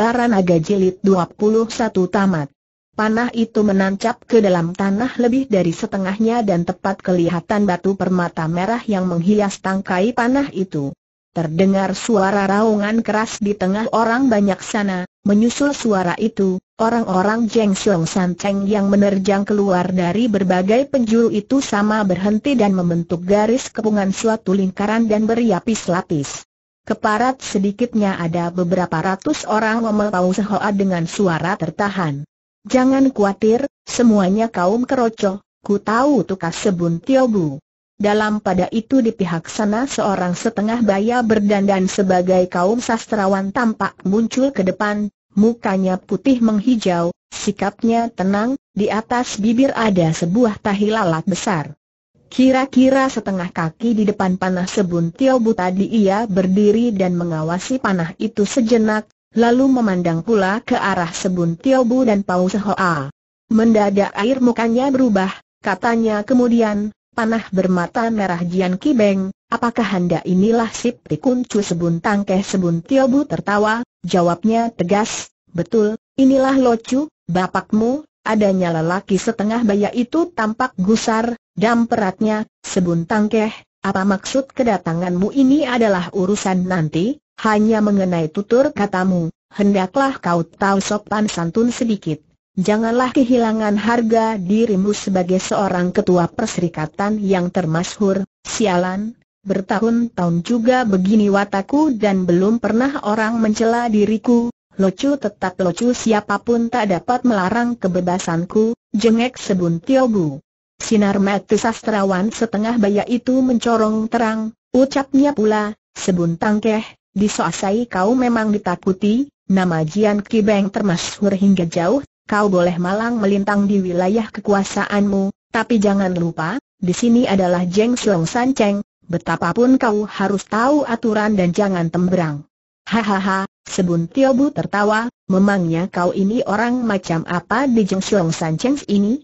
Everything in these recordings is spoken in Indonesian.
Baranaga Jilid 21 tamat. Panah itu menancap ke dalam tanah lebih dari setengahnya dan tepat kelihatan batu permata merah yang menghias tangkai panah itu. Terdengar suara raungan keras di tengah orang banyak sana, menyusul suara itu, orang-orang Jeng Siong San Cheng yang menerjang keluar dari berbagai penjuru itu sama berhenti dan membentuk garis kepungan suatu lingkaran dan berlapis-lapis. Keparat sedikitnya ada beberapa ratus orang memepau sehoa dengan suara tertahan. "Jangan khawatir, semuanya kaum keroco, ku tahu tukas Sebun Tiobu." Dalam pada itu di pihak sana seorang setengah baya berdandan sebagai kaum sastrawan tampak muncul ke depan, mukanya putih menghijau, sikapnya tenang, di atas bibir ada sebuah tahi lalat besar. Kira-kira setengah kaki di depan panah Sebun Tiobu tadi ia berdiri dan mengawasi panah itu sejenak, lalu memandang pula ke arah Sebun Tiobu dan Pau Sehoa. Mendadak air mukanya berubah, katanya kemudian, "Panah bermata merah Jian Ki Beng, apakah hendak inilah Sip Tikun Cu Sebun Tangkeh?" Sebun Tiobu tertawa, jawabnya tegas, "Betul, inilah Locu, bapakmu." Adanya lelaki setengah baya itu tampak gusar, damperatnya, "Sebun Tangkeh, apa maksud kedatanganmu? Ini adalah urusan nanti, hanya mengenai tutur katamu, hendaklah kau tahu sopan santun sedikit. Janganlah kehilangan harga dirimu sebagai seorang ketua perserikatan yang termasyhur." "Sialan, bertahun-tahun juga begini wataku dan belum pernah orang mencela diriku. Locu tetap Locu, siapapun tak dapat melarang kebebasanku," jengek Sebun Tiobu. Sinar mata sastrawan setengah baya itu mencorong terang, ucapnya pula, "Sebun Tangkeh, disuasai kau memang ditakuti, nama Jian Ki Beng termasyhur hingga jauh, kau boleh malang melintang di wilayah kekuasaanmu, tapi jangan lupa, di sini adalah Jeng Siong San Cheng, betapapun kau harus tahu aturan dan jangan temberang." "Hahaha," Sebun Tiobu tertawa, "memangnya kau ini orang macam apa di Jeng Siong San Cheng ini?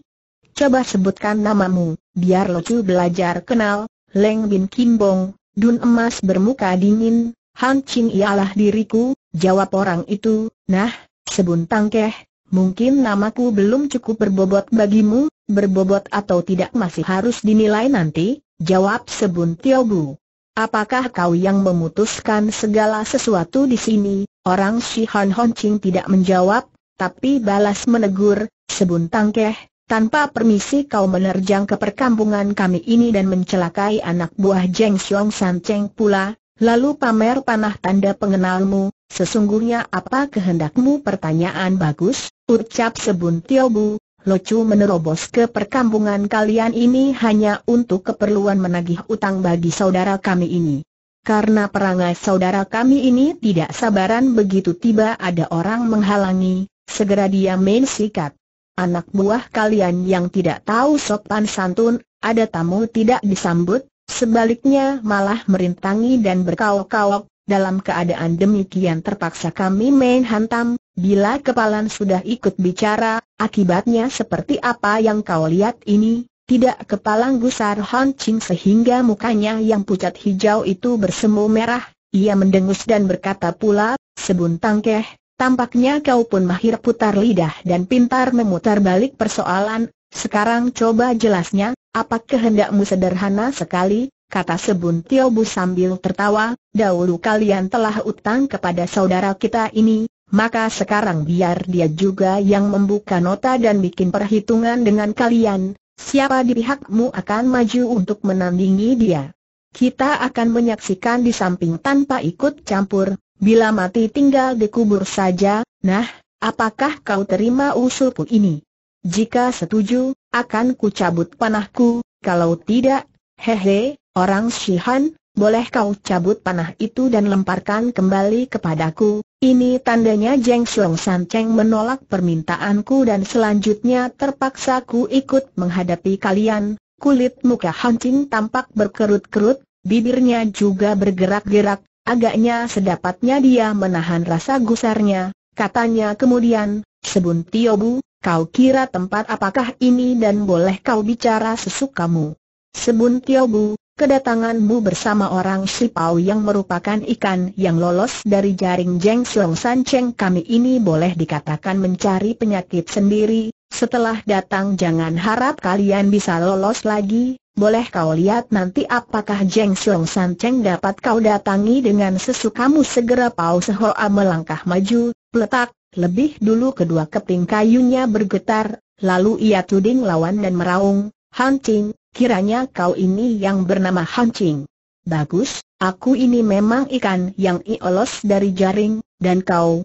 Coba sebutkan namamu, biar Locu belajar kenal." "Leng Bin Kim Bong, Dun Emas bermuka dingin, Han Ching ialah diriku," jawab orang itu. "Nah, Sebun Tangkeh, mungkin namaku belum cukup berbobot bagimu." "Berbobot atau tidak masih harus dinilai nanti," jawab Sebun Tiobu. "Apakah kau yang memutuskan segala sesuatu di sini?" Orang Si Han Hon Ching tidak menjawab, tapi balas menegur, "Sebun Tangkeh, tanpa permisi kau menerjang ke perkampungan kami ini dan mencelakai anak buah Jeng Siong San Cheng pula, lalu pamer panah tanda pengenalmu. Sesungguhnya apa kehendakmu?" "Pertanyaan bagus," ucap Sebun Tiobu. "Locu menerobos ke perkampungan kalian ini hanya untuk keperluan menagih utang bagi saudara kami ini. Karena perangai saudara kami ini tidak sabaran, begitu tiba ada orang menghalangi, segera dia main sikat. Anak buah kalian yang tidak tahu sopan santun, ada tamu tidak disambut, sebaliknya malah merintangi dan berkaok-kaok. Dalam keadaan demikian terpaksa kami main hantam. Bila kepalan sudah ikut bicara, akibatnya seperti apa yang kau lihat ini." "Tidak," kepalang gusar Han Ching sehingga mukanya yang pucat hijau itu bersemu merah. Ia mendengus dan berkata pula, "Sebun Tangkeh, tampaknya kau pun mahir putar lidah dan pintar memutar balik persoalan. Sekarang coba jelasnya, apa kehendakmu?" "Sederhana sekali," kata Sebun Tiobu sambil tertawa, "dahulu kalian telah utang kepada saudara kita ini, maka sekarang biar dia juga yang membuka nota dan bikin perhitungan dengan kalian. Siapa di pihakmu akan maju untuk menandingi dia? Kita akan menyaksikan di samping tanpa ikut campur, bila mati tinggal dikubur saja." "Nah, apakah kau terima usulku ini?" "Jika setuju, akan kucabut panahku, kalau tidak, hehe." "Orang Shihan, boleh kau cabut panah itu dan lemparkan kembali kepadaku. Ini tandanya Jeng Siong San Cheng menolak permintaanku dan selanjutnya terpaksa ku ikut menghadapi kalian." Kulit muka Han Ching tampak berkerut-kerut, bibirnya juga bergerak-gerak, agaknya sedapatnya dia menahan rasa gusarnya. Katanya kemudian, "Sebun Tiobu, kau kira tempat apakah ini dan boleh kau bicara sesukamu?" "Sebun Tiobu, kedatanganmu bersama orang Sipau yang merupakan ikan yang lolos dari jaring Jeng Siong San Cheng kami ini boleh dikatakan mencari penyakit sendiri. Setelah datang jangan harap kalian bisa lolos lagi. Boleh kau lihat nanti apakah Jeng Siong San Cheng dapat kau datangi dengan sesukamu. Segera Pao Sehoa melangkah maju, peletak, lebih dulu kedua keping kayunya bergetar, lalu ia tuding lawan dan meraung, "Hancing, kiranya kau ini yang bernama Hancing. Bagus, aku ini memang ikan yang lolos dari jaring, dan kau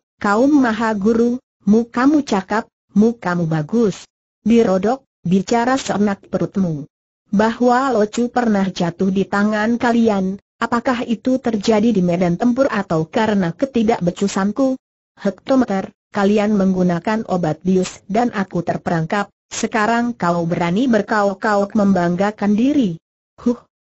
maha guru, mukamu cakap, mukamu bagus. Dirodok, bicara seenak perutmu. Bahwa Locu pernah jatuh di tangan kalian, apakah itu terjadi di medan tempur atau karena ketidakbecusanku? Hektometer, kalian menggunakan obat bius dan aku terperangkap. Sekarang kau berani berkauk-kauk membanggakan diri.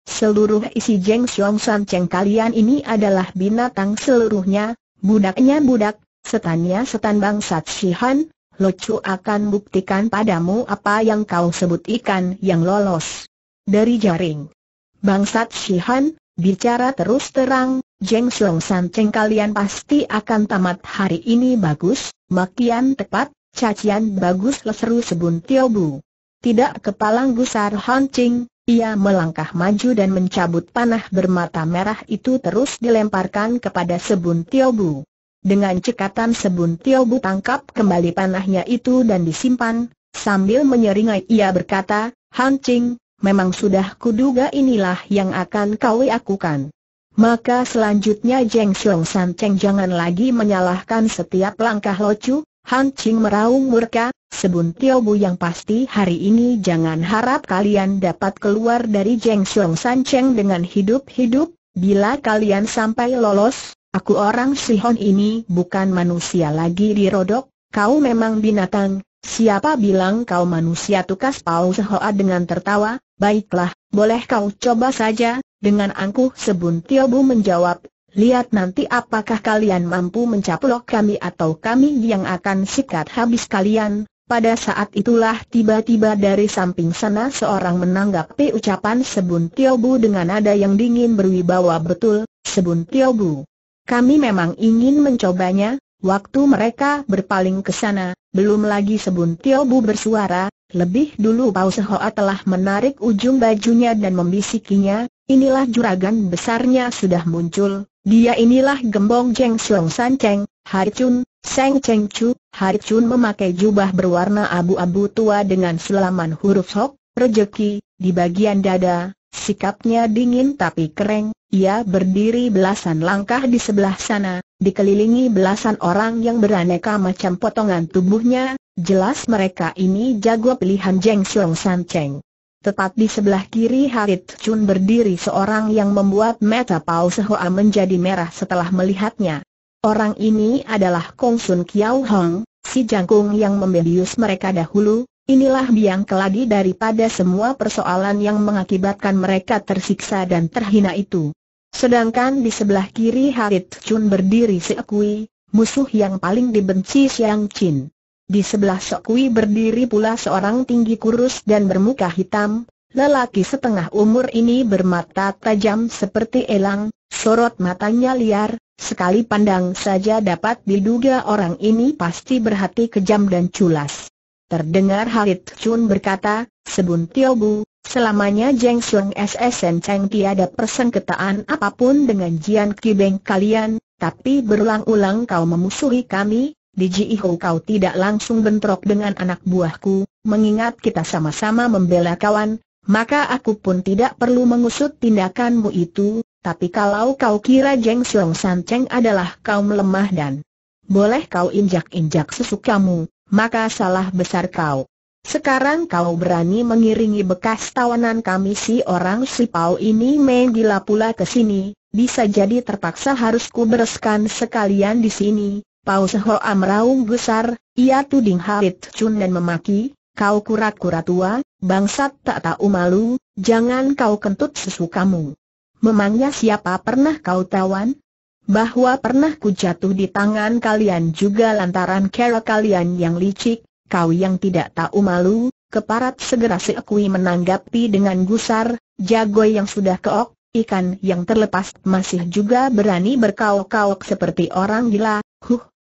Seluruh isi Jeng Siong San Cheng kalian ini adalah binatang seluruhnya, budaknya budak, setannya setan bangsat Shihan. Locu akan buktikan padamu apa yang kau sebut ikan yang lolos dari jaring. Bangsat Shihan, bicara terus terang, Jeng Siong San Cheng kalian pasti akan tamat hari ini. Bagus, makian tepat. Cacian bagus, leseru Sebuntiau Bu. Tidak kepalang gusar Hancing, ia melangkah maju dan mencabut panah bermata merah itu terus dilemparkan kepada Sebuntiau Bu. Dengan cekatan Sebuntiau Bu tangkap kembali panahnya itu dan disimpan, sambil menyeringai ia berkata, "Hancing, memang sudah kuduga inilah yang akan kau lakukan." Maka selanjutnya Jeng Siong San Cheng jangan lagi menyalahkan setiap langkah Locu. Hancing meraung murka, "Sebuntiau Bu yang pasti hari ini jangan harap kalian dapat keluar dari Jeng Siong San Cheng dengan hidup-hidup. Bila kalian sampai lolos, aku orang Sihon ini bukan manusia lagi." Dirodok, kau memang binatang. Siapa bilang kau manusia, tukas Pao Sehoa dengan tertawa. Baiklah, boleh kau coba saja. Dengan angkuh Sebuntiau Bu menjawab, "Lihat nanti apakah kalian mampu mencaplok kami atau kami yang akan sikat habis kalian." Pada saat itulah tiba-tiba dari samping sana seorang menanggapi ucapan Sebuntiau Bu dengan nada yang dingin berwibawa. "Betul, Sebuntiau Bu. Kami memang ingin mencobanya." Waktu mereka berpaling ke sana, belum lagi Sebuntiau Bu bersuara, lebih dulu Pao Sehoa telah menarik ujung bajunya dan membisikinya, "Inilah juragan besarnya sudah muncul. Dia inilah gembong Jeng Siong San Cheng, Hai Chun, Seng Cheng Chu." Hai Chun memakai jubah berwarna abu-abu tua dengan selaman huruf Hok, rezeki, di bagian dada. Sikapnya dingin tapi kering. Ia berdiri belasan langkah di sebelah sana, dikelilingi belasan orang yang beraneka macam potongan tubuhnya. Jelas mereka ini jago pilihan Jeng Siong San Cheng. Tepat di sebelah kiri Hai Chun berdiri seorang yang membuat mata Pao Sehoa menjadi merah setelah melihatnya. Orang ini adalah Kong Sun Kiau Hong, si jangkung yang membius mereka dahulu. Inilah biang keladi daripada semua persoalan yang mengakibatkan mereka tersiksa dan terhina itu. Sedangkan di sebelah kiri Hai Chun berdiri si Ekui, musuh yang paling dibenci Siang Chin. Di sebelah Sekui berdiri pula seorang tinggi kurus dan bermuka hitam, lelaki setengah umur ini bermata tajam seperti elang, sorot matanya liar, sekali pandang saja dapat diduga orang ini pasti berhati kejam dan culas. Terdengar Hai Chun berkata, "Sebuntiau Bu, selamanya Jeng Siong San Cheng tiada persengketaan apapun dengan Jian Kibeng kalian, tapi berulang-ulang kau memusuhi kami. Di Jiho kau tidak langsung bentrok dengan anak buahku, mengingat kita sama-sama membela kawan, maka aku pun tidak perlu mengusut tindakanmu itu. Tapi kalau kau kira Jeng Siong San Cheng adalah kaum lemah dan boleh kau injak-injak sesukamu, maka salah besar kau. Sekarang kau berani mengiringi bekas tawanan kami. Si orang Sipau ini main gila pula ke sini, bisa jadi terpaksa harus kubereskan sekalian di sini." Pao Sehoa meraung gusar, ia tuding Hai Chun dan memaki, "Kau kura-kura tua, bangsat tak tahu malu, jangan kau kentut sesukamu. Memangnya siapa pernah kau tawan? Bahwa pernah ku jatuh di tangan kalian juga lantaran kera kalian yang licik, kau yang tidak tahu malu." Keparat segera si Ekui menanggapi dengan gusar, Jago yang sudah keok, ikan yang terlepas masih juga berani berkaok-kaok seperti orang gila.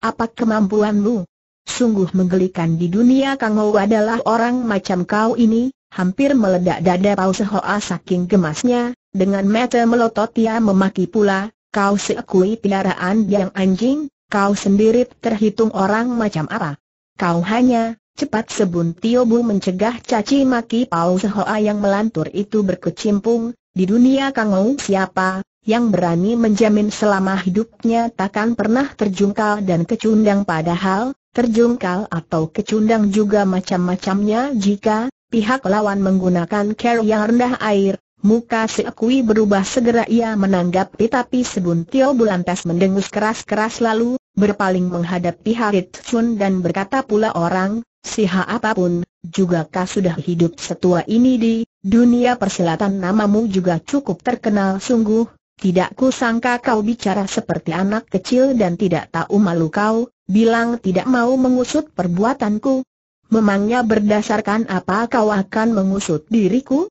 Apa kemampuanmu? Sungguh menggelikan di dunia Kangou adalah orang macam kau ini. Hampir meledak dada Pau Sehoa saking gemasnya. Dengan mata melotot ia memaki pula, kau seekui piaraan yang anjing, kau sendiri terhitung orang macam apa? Kau hanya, cepat sebun Tio Bu mencegah caci maki Pau Sehoa yang melantur itu berkecimpung. Di dunia Kangou siapa yang berani menjamin selama hidupnya takkan pernah terjungkal dan kecundang, padahal terjungkal atau kecundang juga macam-macamnya. Jika pihak lawan menggunakan cara yang rendah air, muka Seekui berubah segera ia menanggapi, tapi Sebun Tio Bu lantas mendengus keras-keras lalu berpaling menghadapi Harit Sun dan berkata pula, orang siha apapun, jugakah sudah hidup setua ini di dunia persilatan? Namamu juga cukup terkenal sungguh. Tidak kusangka kau bicara seperti anak kecil dan tidak tahu malu. Kau bilang tidak mau mengusut perbuatanku. Memangnya berdasarkan apa kau akan mengusut diriku?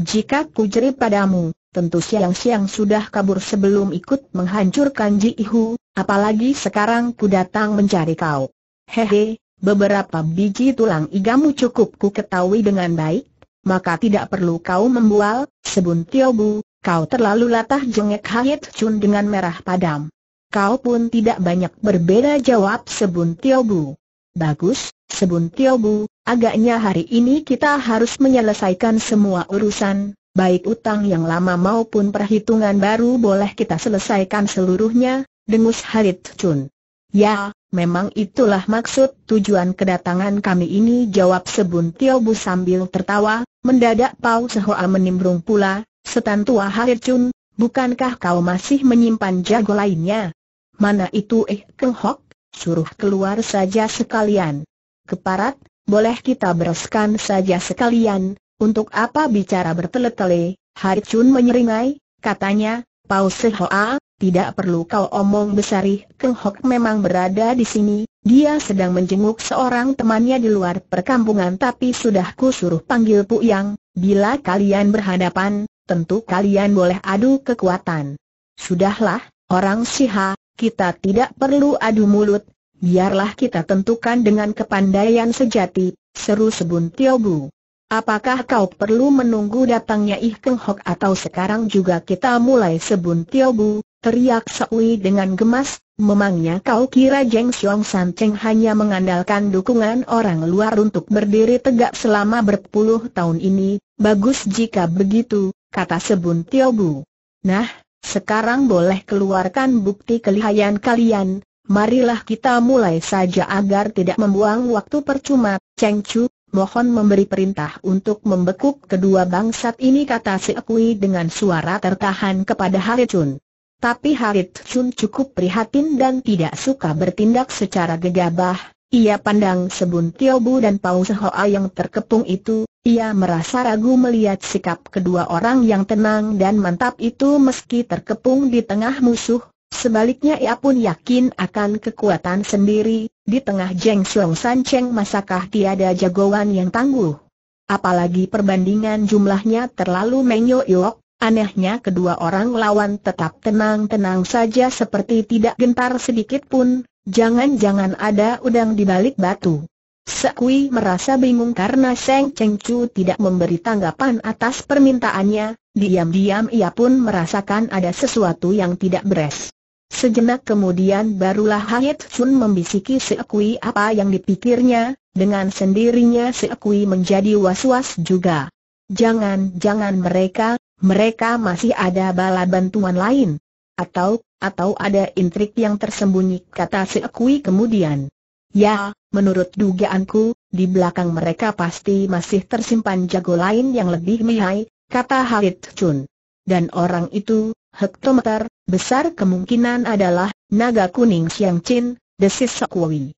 Jika ku jerit padamu, tentu siang-siang sudah kabur sebelum ikut menghancurkan Ji Ihu. Apalagi sekarang ku datang mencari kau. Hehe. Beberapa biji tulang igamu cukup ku ketahui dengan baik, maka tidak perlu kau membual. Sebun Tio Bu, kau terlalu latah, jengek Hait Chun dengan merah padam. Kau pun tidak banyak berbeda, jawab Sebun Tio Bu. Bagus, Sebun Tio Bu, agaknya hari ini kita harus menyelesaikan semua urusan, baik utang yang lama maupun perhitungan baru boleh kita selesaikan seluruhnya, dengus Hait Chun. Ya. Memang itulah maksud tujuan kedatangan kami ini, jawab Sebun Tio Bu sambil tertawa. Mendadak Pau Sehoa menimbrung pula, setan tua Harit Chun, bukankah kau masih menyimpan jago lainnya? Mana itu Keng Hok, suruh keluar saja sekalian. Keparat, boleh kita bereskan saja sekalian, untuk apa bicara bertele-tele? Harit Chun menyeringai, katanya, Pau Sehoa, tidak perlu kau omong besari. Keng Hok memang berada di sini. Dia sedang menjenguk seorang temannya di luar perkampungan, tapi sudah ku suruh panggil Pu Yang. Bila kalian berhadapan, tentu kalian boleh adu kekuatan. Sudahlah, orang siha, kita tidak perlu adu mulut. Biarlah kita tentukan dengan kepandaian sejati, seru Sebun Tio Bu. Apakah kau perlu menunggu datangnya Keng Hok atau sekarang juga kita mulai? Sebun Tio Bu, teriak Seui dengan gemas, memangnya kau kira Jeng Xiong San Cheng hanya mengandalkan dukungan orang luar untuk berdiri tegak selama berpuluh tahun ini? Bagus jika begitu, kata Sebun Tio Bu. Nah, sekarang boleh keluarkan bukti kelihayan kalian. Marilah kita mulai saja agar tidak membuang waktu percuma. Cheng Chu, mohon memberi perintah untuk membekuk kedua bangsat ini, kata Seui dengan suara tertahan kepada Harit Chun. Tapi Harit Chun cukup prihatin dan tidak suka bertindak secara gegabah. Ia pandang Sebun Tio Bu dan Pau Sehoa yang terkepung itu. Ia merasa ragu melihat sikap kedua orang yang tenang dan mantap itu meski terkepung di tengah musuh. Sebaliknya ia pun yakin akan kekuatan sendiri. Di tengah Jeng Xiong San Cheng masakah tiada jagoan yang tangguh? Apalagi perbandingan jumlahnya terlalu menyoyok. Anehnya kedua orang lawan tetap tenang-tenang saja seperti tidak gentar sedikit pun. Jangan-jangan ada udang di balik batu. Seui merasa bingung karena Seng Cheng Chu tidak memberi tanggapan atas permintaannya. Diam-diam ia pun merasakan ada sesuatu yang tidak beres. Sejenak kemudian barulah Hait Chun membisiki Seui apa yang dipikirnya. Dengan sendirinya Seui menjadi was-was juga. Jangan-jangan mereka masih ada bala bantuan lain, atau ada intrik yang tersembunyi, kata Seui kemudian. Ya, menurut dugaanku, di belakang mereka pasti masih tersimpan jago lain yang lebih mihai, kata Harit Chun. Dan orang itu, hektometer, besar kemungkinan adalah naga kuning Siang Chin, desis Seui.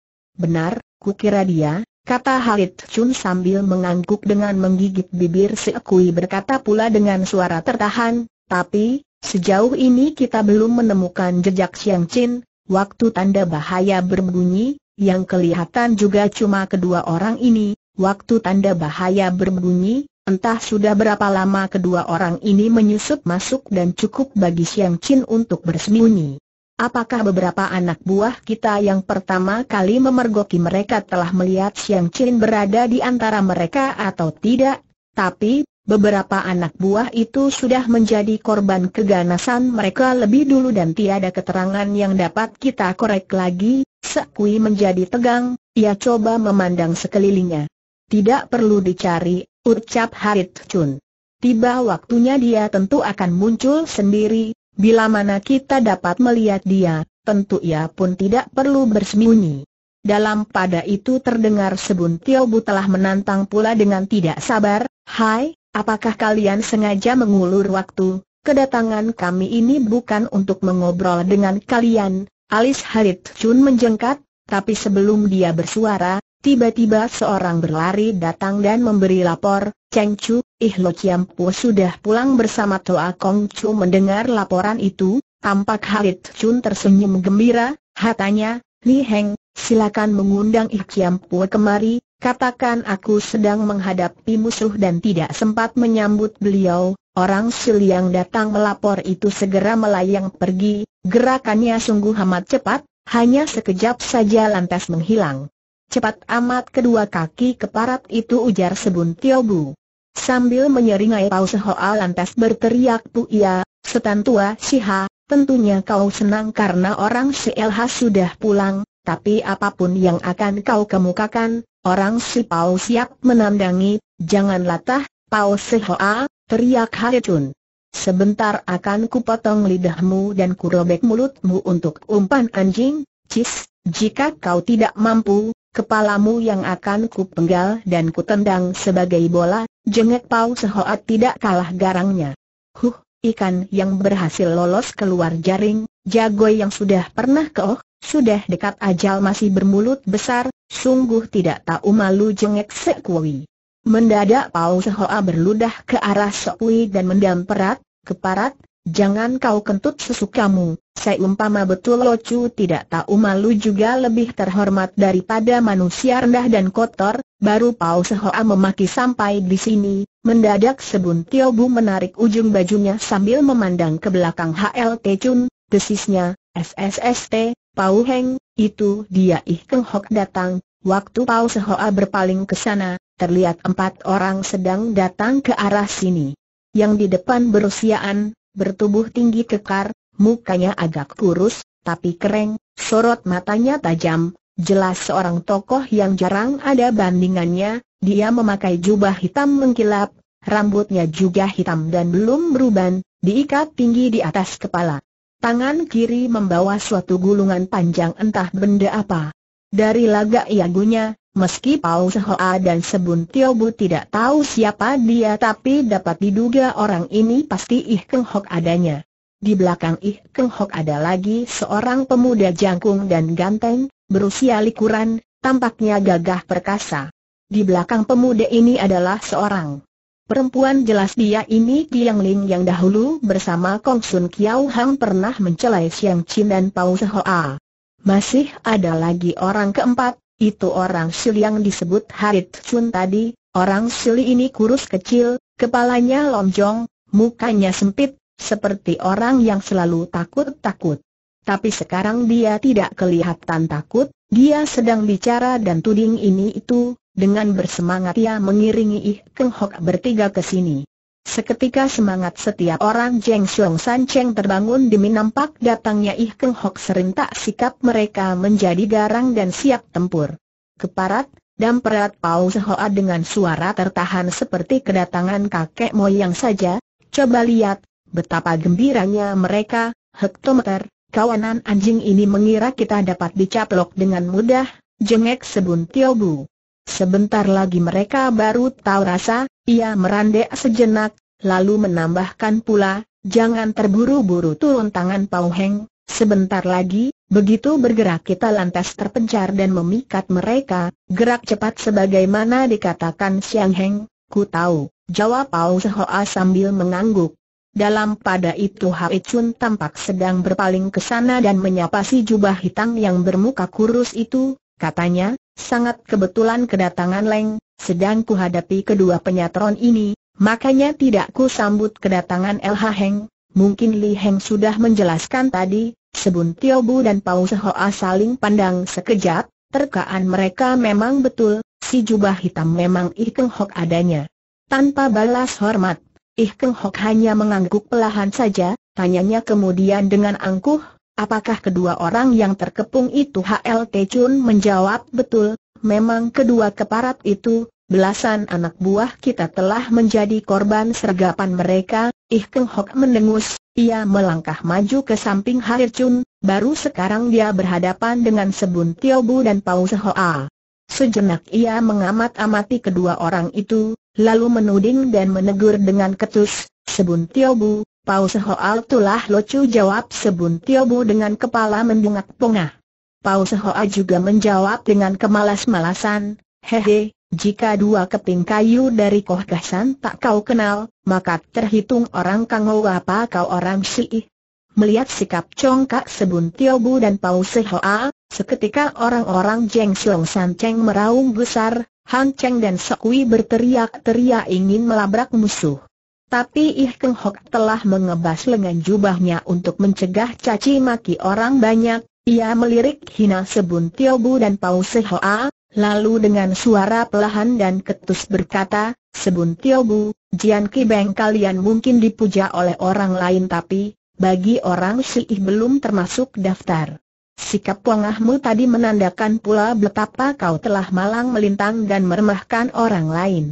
Benar, kukira dia, kata Harit Chun sambil mengangguk dengan menggigit bibir. Seui berkata pula dengan suara tertahan, tapi sejauh ini kita belum menemukan jejak Siang Chin. Waktu tanda bahaya berbunyi, yang kelihatan juga cuma kedua orang ini. Waktu tanda bahaya berbunyi, Entah sudah berapa lama kedua orang ini menyusup masuk dan cukup bagi Siang Chin untuk bersembunyi. Apakah beberapa anak buah kita yang pertama kali memergoki mereka telah melihat Siang Chin berada di antara mereka atau tidak? Tapi, beberapa anak buah itu sudah menjadi korban keganasan mereka lebih dulu dan tiada keterangan yang dapat kita korek lagi. Sekui menjadi tegang, ia coba memandang sekelilingnya. Tidak perlu dicari, ucap Harit Chun. Tiba waktunya dia tentu akan muncul sendiri, bila mana kita dapat melihat dia, tentu ia pun tidak perlu bersembunyi. Dalam pada itu terdengar Sebuntiau Bu telah menantang pula dengan tidak sabar, "Hai, apakah kalian sengaja mengulur waktu? Kedatangan kami ini bukan untuk mengobrol dengan kalian." Alis Harit Chun menjengkat, tapi sebelum dia bersuara, tiba-tiba seorang berlari datang dan memberi lapor, "Cheng Chu, Lo Chiam Po sudah pulang bersama Toa Kong Chu." Mendengar laporan itu, tampak Harit Chun tersenyum gembira, hatanya, "Li Heng, silakan mengundang Lo Chiam Po kemari, katakan aku sedang menghadapi musuh dan tidak sempat menyambut beliau." Orang sil yang datang melapor itu segera melayang pergi, gerakannya sungguh amat cepat, hanya sekejap saja lantas menghilang. "Cepat amat kedua kaki keparat itu," ujar Sebuntiau Bu. Sambil menyeringai Pau Sehoa lantas berteriak, "Puia, setan tua siha, tentunya kau senang karena orang si Elha sudah pulang, tapi apapun yang akan kau kemukakan." Orang si Pau siap menandangi, "Jangan latah, Pau Sehoa," teriak Harit Chun. "Sebentar akan kupotong lidahmu dan kurobek mulutmu untuk umpan anjing, cis, jika kau tidak mampu. Kepalamu yang akan ku penggal dan ku tendang sebagai bola," jengek Pau Sehoat tidak kalah garangnya. "Huh, ikan yang berhasil lolos keluar jaring, jago yang sudah pernah keoh, sudah dekat ajal masih bermulut besar, sungguh tidak tahu malu," jengek Sekui. Mendadak Pau Sehoa berludah ke arah Sekui dan mendamperat, "Keparat, jangan kau kentut sesukamu, seumpama betul Lo Chu tidak tahu malu juga lebih terhormat daripada manusia rendah dan kotor." Baru Pau Sehoa memaki sampai di sini, mendadak Sebuntiau Bu menarik ujung bajunya sambil memandang ke belakang HLT Chun, desisnya, "SSST, Pau Heng, itu dia Ih Keng Hok datang." Waktu Pau Sehoa berpaling ke sana, terlihat empat orang sedang datang ke arah sini. Yang di depan berusiaan, bertubuh tinggi kekar, mukanya agak kurus, tapi kering, sorot matanya tajam, jelas seorang tokoh yang jarang ada bandingannya. Dia memakai jubah hitam mengkilap, rambutnya juga hitam dan belum beruban, diikat tinggi di atas kepala. Tangan kiri membawa suatu gulungan panjang entah benda apa. Dari lagak yagunya, meski Pau Sehoa dan Sebuntiau Bu tidak tahu siapa dia, tapi dapat diduga orang ini pasti Ih Keng Hok adanya. Di belakang Ih Keng Hok ada lagi seorang pemuda jangkung dan ganteng, berusia likuran, tampaknya gagah perkasa. Di belakang pemuda ini adalah seorang perempuan, jelas dia ini Tiang Ling yang dahulu bersama Kong Sun Kiau Hang pernah mencelai Siang Chin dan Pau Sehoa. Masih ada lagi orang keempat. Itu orang sil yang disebut Harit Chun tadi. Orang sil ini kurus kecil, kepalanya lonjong, mukanya sempit, seperti orang yang selalu takut-takut. Tapi sekarang dia tidak kelihatan takut, dia sedang bicara dan tuding ini itu. Dengan bersemangat ia mengiringi Ih Keng Hok bertiga ke sini. Seketika semangat setiap orang Jeng Siong San Cheng terbangun demi nampak datangnya Ih Keng Hok, serentak sikap mereka menjadi garang dan siap tempur. "Keparat," damperat Pau Sehoa dengan suara tertahan seperti kedatangan kakek moyang saja, "coba lihat, betapa gembiranya mereka, hektometer, kawanan anjing ini mengira kita dapat dicaplok dengan mudah," jengek Sebuntiau Bu. Sebentar lagi mereka baru tahu rasa, ia merandek sejenak, lalu menambahkan pula, "Jangan terburu-buru turun tangan Pau Heng, sebentar lagi, begitu bergerak kita lantas terpencar dan memikat mereka, gerak cepat sebagaimana dikatakan Siang Heng." "Ku tahu," jawab Pau Sehoa sambil mengangguk. Dalam pada itu Harit Chun tampak sedang berpaling ke sana dan menyapa si jubah hitam yang bermuka kurus itu, katanya, "Sangat kebetulan kedatangan Leng, sedang kuhadapi kedua penyetron ini, makanya tidak ku sambut kedatangan LH Heng. Mungkin Li Heng sudah menjelaskan tadi. Sebun Tio Bu dan Pau Sehoa saling pandang sekejap, terkaan mereka memang betul, si jubah hitam memang Ih Keng Hok adanya. Tanpa balas hormat, Ih Keng Hok hanya mengangguk pelahan saja, tanyanya kemudian dengan angkuh, apakah kedua orang yang terkepung itu? HLT Chun menjawab, betul, memang kedua keparat itu, belasan anak buah kita telah menjadi korban sergapan mereka. Ih Keng Hok mendengus, ia melangkah maju ke samping Hair Chun, baru sekarang dia berhadapan dengan Sebun Tio Bu dan Pau Sehoa. Sejenak ia mengamat-amati kedua orang itu, lalu menuding dan menegur dengan ketus, Sebun Tio Bu, Pau Sehoa itulah lucu, jawab Sebun Tio Bu dengan kepala mendongak-pongah. Pau Sehoa juga menjawab dengan kemalas-malasan, hehe. Jika dua keping kayu dari Koh Gasan tak kau kenal, maka terhitung orang Kangou apa kau orang Syiih? Melihat sikap congkak Sebun Tio Bu dan Pau Sehoa, seketika orang-orang Jeng Siong San Cheng meraung besar, Han Cheng dan Sokwi berteriak-teriak ingin melabrak musuh. Tapi Ih Keng Hok telah mengebas lengan jubahnya untuk mencegah caci maki orang banyak. Ia melirik hina Sebun Tio Bu dan Pau Sehoa, lalu dengan suara pelahan dan ketus berkata, Sebun Tio Bu, Jian Ki Beng kalian mungkin dipuja oleh orang lain tapi, bagi orang Syiih belum termasuk daftar. Sikap wangahmu tadi menandakan pula betapa kau telah malang melintang dan meremehkan orang lain.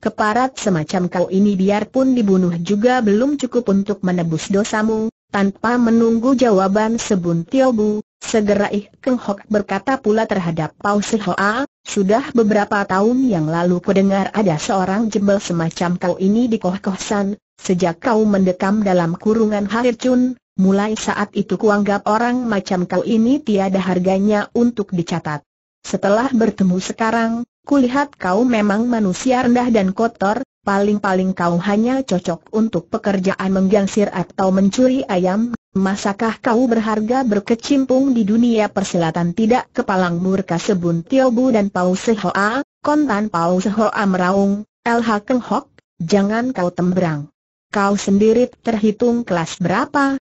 Keparat semacam kau ini biarpun dibunuh juga belum cukup untuk menebus dosamu. Tanpa menunggu jawaban Sebun Tio Bu, segera Ih Keng Hok berkata pula terhadap Pau Sehoa, sudah beberapa tahun yang lalu kudengar ada seorang jebel semacam kau ini di Koh-Koh-San. Sejak kau mendekam dalam kurungan Hair Chun, mulai saat itu kuanggap orang macam kau ini tiada harganya untuk dicatat. Setelah bertemu sekarang, kulihat kau memang manusia rendah dan kotor. Paling-paling kau hanya cocok untuk pekerjaan menggangsir atau mencuri ayam. Masakah kau berharga berkecimpung di dunia persilatan? Tidak kepalang murka Sebun Tio Bu dan Pau Sehoa. Kontan Pau Sehoa meraung, LH Keng Hok, jangan kau temberang. Kau sendiri terhitung kelas berapa?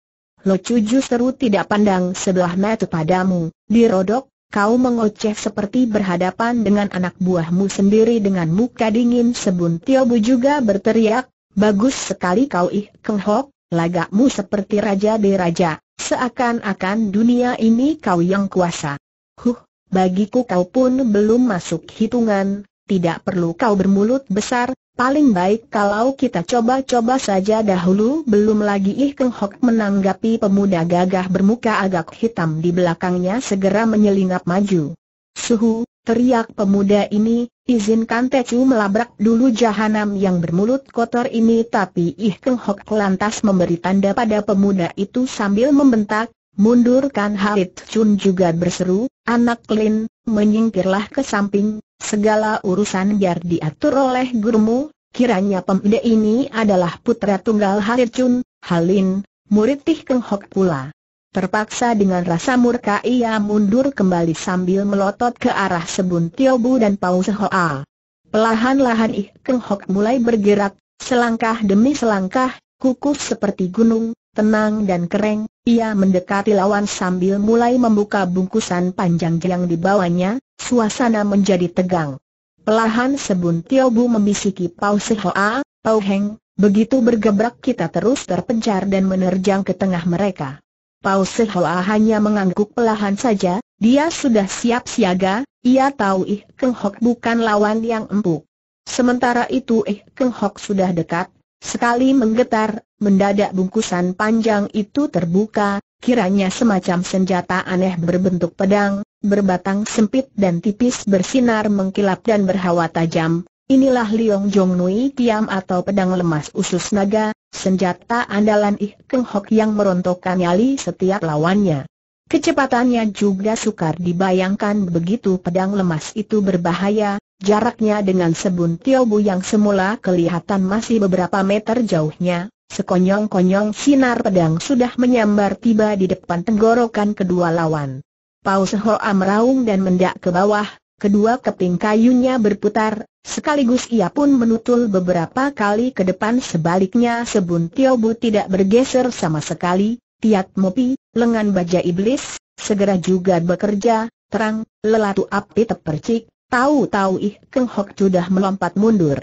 Lucu justru tidak pandang sebelah mata padamu, dirodok. Kau mengoceh seperti berhadapan dengan anak buahmu sendiri dengan muka dingin. Sebun Tio Bu juga berteriak, bagus sekali kau Ih Keng Hok, lagakmu seperti raja di raja, seakan-akan dunia ini kau yang kuasa. Bagiku kau pun belum masuk hitungan, tidak perlu kau bermulut besar, paling baik kalau kita coba-coba saja dahulu. Belum lagi Ih Keng Hok menanggapi pemuda gagah bermuka agak hitam di belakangnya segera menyelinap maju. Suhu, teriak pemuda ini, izinkan Tecu melabrak dulu jahanam yang bermulut kotor ini. Tapi Ih Keng Hok lantas memberi tanda pada pemuda itu sambil membentak, mundurkan. Harit Chun juga berseru, anak Lin, menyingkirlah ke samping. Segala urusan biar diatur oleh gurumu. Kiranya pemuda ini adalah putra tunggal Hair Chun, Halin, murid Ih Keng Hok pula. Terpaksa dengan rasa murka ia mundur kembali sambil melotot ke arah Sebun Tio Bu dan Pau Sehoa. Pelahan-lahan Ih Keng Hok mulai bergerak, selangkah demi selangkah, kukuh seperti gunung, tenang dan kering. Ia mendekati lawan sambil mulai membuka bungkusan panjang yang dibawanya. Suasana menjadi tegang. Pelahan Sebun Tio Bu membisiki Pau Sehoa, Pau Heng, begitu bergebrak kita terus terpencar dan menerjang ke tengah mereka. Pau Sehoa hanya mengangguk pelahan saja, dia sudah siap siaga, ia tahu Ih Keng Hok bukan lawan yang empuk. Sementara itu Ih Keng Hok sudah dekat, sekali menggetar, mendadak bungkusan panjang itu terbuka, kiranya semacam senjata aneh berbentuk pedang. Berbatang sempit dan tipis bersinar mengkilap dan berhawa tajam. Inilah Liong Jong Nui Tiam atau pedang lemas usus naga, senjata andalan Ih Keng Hok yang merontokkan nyali setiap lawannya. Kecepatannya juga sukar dibayangkan, begitu pedang lemas itu berbahaya. Jaraknya dengan Sebun Tio Bu yang semula kelihatan masih beberapa meter jauhnya, sekonyong-konyong sinar pedang sudah menyambar tiba di depan tenggorokan kedua lawan. Pau Sehoa meraung dan mendak ke bawah, kedua keping kayunya berputar, sekaligus ia pun menutul beberapa kali ke depan. Sebaliknya Sebun Tiobu tidak bergeser sama sekali. Tiat Mopi, lengan baja iblis, segera juga bekerja, terang, lelatu api terpercik, tahu-tahu Ih Keng Hok sudah melompat mundur.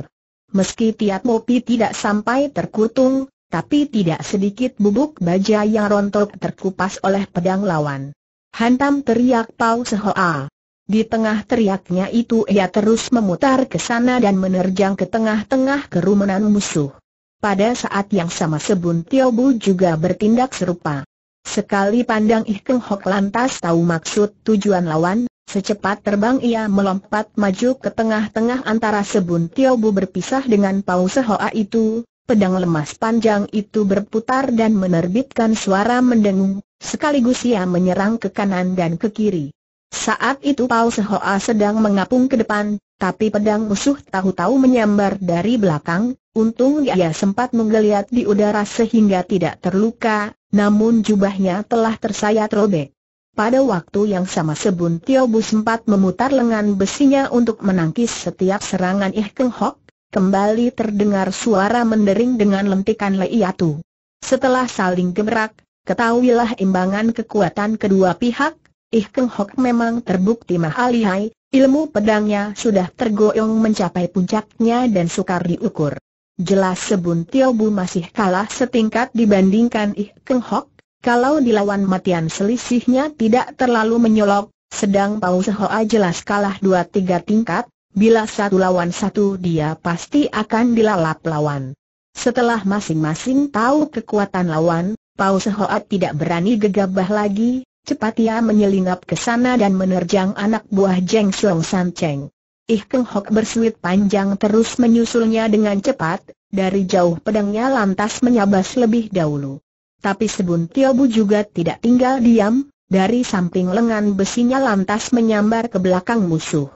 Meski Tiat Mopi tidak sampai terkutung, tapi tidak sedikit bubuk baja yang rontok terkupas oleh pedang lawan. "Hantam!" teriak Pau Sehoa. Di tengah teriaknya itu ia terus memutar ke sana dan menerjang ke tengah-tengah kerumunan musuh. Pada saat yang sama Sebun Tiobu juga bertindak serupa. Sekali pandang Ih Keng Hok lantas tahu maksud tujuan lawan, secepat terbang ia melompat maju ke tengah-tengah antara Sebun Tiobu berpisah dengan Pau Sehoa itu. Pedang lemas panjang itu berputar dan menerbitkan suara mendengung, sekaligus ia menyerang ke kanan dan ke kiri. Saat itu Pau Sehoa sedang mengapung ke depan, tapi pedang musuh tahu-tahu menyambar dari belakang. Untung ia sempat menggeliat di udara sehingga tidak terluka, namun jubahnya telah tersayat robek. Pada waktu yang sama Sebun Tiobu sempat memutar lengan besinya untuk menangkis setiap serangan Ih Keng Hok. Kembali terdengar suara mendering dengan lentikan leiatu. Setelah saling gebrak, ketahuilah imbangan kekuatan kedua pihak. Ih Keng Hok memang terbukti mahal lihai, ilmu pedangnya sudah tergoyong mencapai puncaknya dan sukar diukur. Jelas Sebun Tiobu masih kalah setingkat dibandingkan Ih Keng Hok. Kalau dilawan matian selisihnya tidak terlalu menyolok, sedang Pau Sehoa jelas kalah 2-3 tingkat. Bila satu lawan satu dia pasti akan dilalap lawan. Setelah masing-masing tahu kekuatan lawan, Pau Sehoa tidak berani gegabah lagi. Cepat ia menyelinap ke sana dan menerjang anak buah Jeng Siong San Cheng. Ih Keng Hok bersuit panjang terus menyusulnya dengan cepat. Dari jauh pedangnya lantas menyabas lebih dahulu. Tapi Sebun Tiobu juga tidak tinggal diam. Dari samping lengan besinya lantas menyambar ke belakang musuh.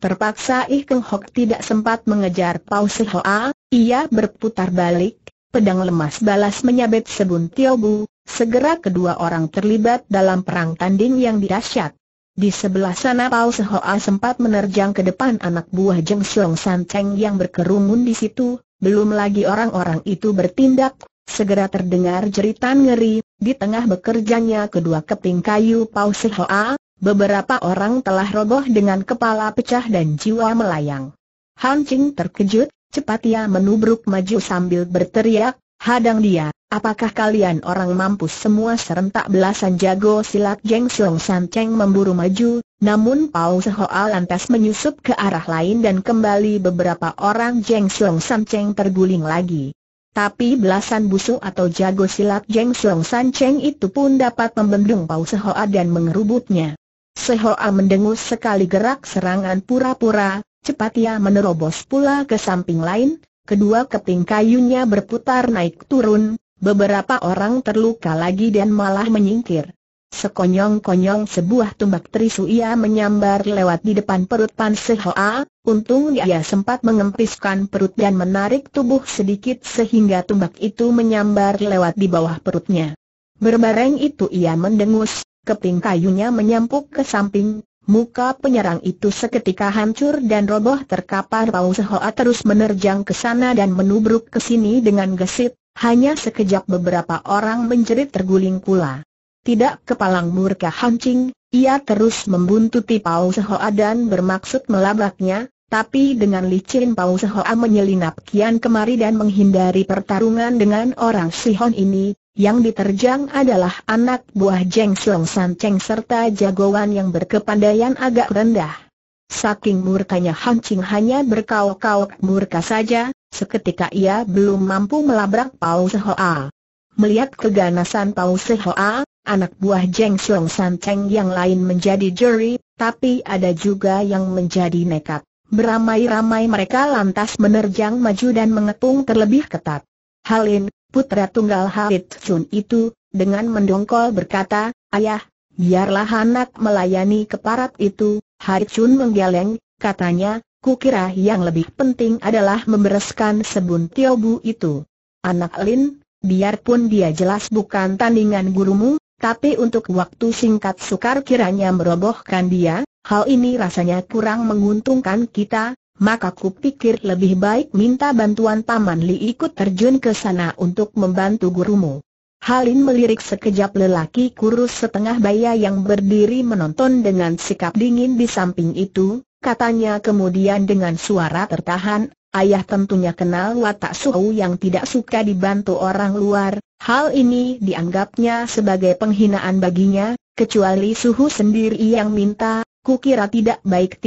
Terpaksa Ih Keng Hok tidak sempat mengejar Pau Sehoa, ia berputar balik, pedang lemas balas menyabet Sebun Tiobu. Segera kedua orang terlibat dalam perang tanding yang dahsyat. Di sebelah sana Pau Sehoa sempat menerjang ke depan anak buah Jeng Siong San Cheng yang berkerumun di situ. Belum lagi orang-orang itu bertindak, segera terdengar jeritan ngeri. Di tengah bekerjanya kedua keping kayu Pau Sehoa, beberapa orang telah roboh dengan kepala pecah dan jiwa melayang. Han Ching terkejut, cepat ia menubruk maju sambil berteriak, "Hadang dia, apakah kalian orang mampus semua!" Serentak belasan jago silat Jeng Siong San Cheng memburu maju, namun Pau Sehoa lantas menyusup ke arah lain dan kembali beberapa orang Jeng Siong San Cheng terguling lagi. Tapi belasan busuk atau jago silat Jeng Siong San Cheng itu pun dapat membendung Pau Sehoa dan mengerubutnya. Sehoa mendengus sekali gerak serangan pura-pura, cepat ia menerobos pula ke samping lain. Kedua keping kayunya berputar naik turun, beberapa orang terluka lagi dan malah menyingkir. Sekonyong-konyong sebuah tombak trisu ia menyambar lewat di depan perut Pan Sehoa. Untung dia sempat mengempiskan perut dan menarik tubuh sedikit sehingga tombak itu menyambar lewat di bawah perutnya. Berbareng itu ia mendengus, keping kayunya menyampuk ke samping. Muka penyerang itu seketika hancur dan roboh terkapar. Pau Sehoa terus menerjang ke sana dan menubruk ke sini dengan gesit. Hanya sekejap beberapa orang menjerit terguling pula. Tidak kepalang murka Han Ching, ia terus membuntuti Pau Sehoa dan bermaksud melabraknya, tapi dengan licin Pau Sehoa menyelinap kian kemari dan menghindari pertarungan dengan orang Sihon ini. Yang diterjang adalah anak buah Jeng Siong San Cheng serta jagoan yang berkepandaian agak rendah. Saking murkanya Han Ching hanya berkaok-kaok murka saja, seketika ia belum mampu melabrak Pau Sehoa. Melihat keganasan Pau Sehoa, anak buah Jeng Siong San Cheng yang lain menjadi jeri, tapi ada juga yang menjadi nekat. Beramai-ramai mereka lantas menerjang maju dan mengepung terlebih ketat. Halin, putra tunggal Harit Chun itu, dengan mendongkol berkata, "Ayah, biarlah anak melayani keparat itu." Harit Chun menggeleng, katanya, "Kukira yang lebih penting adalah membereskan Sebun Tiobu itu. Anak Lin, biarpun dia jelas bukan tandingan gurumu, tapi untuk waktu singkat sukar kiranya merobohkan dia." hal ini rasanya kurang menguntungkan kita, maka kupikir lebih baik minta bantuan Paman Li ikut terjun ke sana untuk membantu gurumu. Halim melirik sekejap lelaki kurus setengah baya yang berdiri menonton dengan sikap dingin di samping itu, katanya kemudian dengan suara tertahan, "Ayah tentunya kenal watak Suhu yang tidak suka dibantu orang luar, hal ini dianggapnya sebagai penghinaan baginya, kecuali Suhu sendiri yang minta, kukira tidak baik .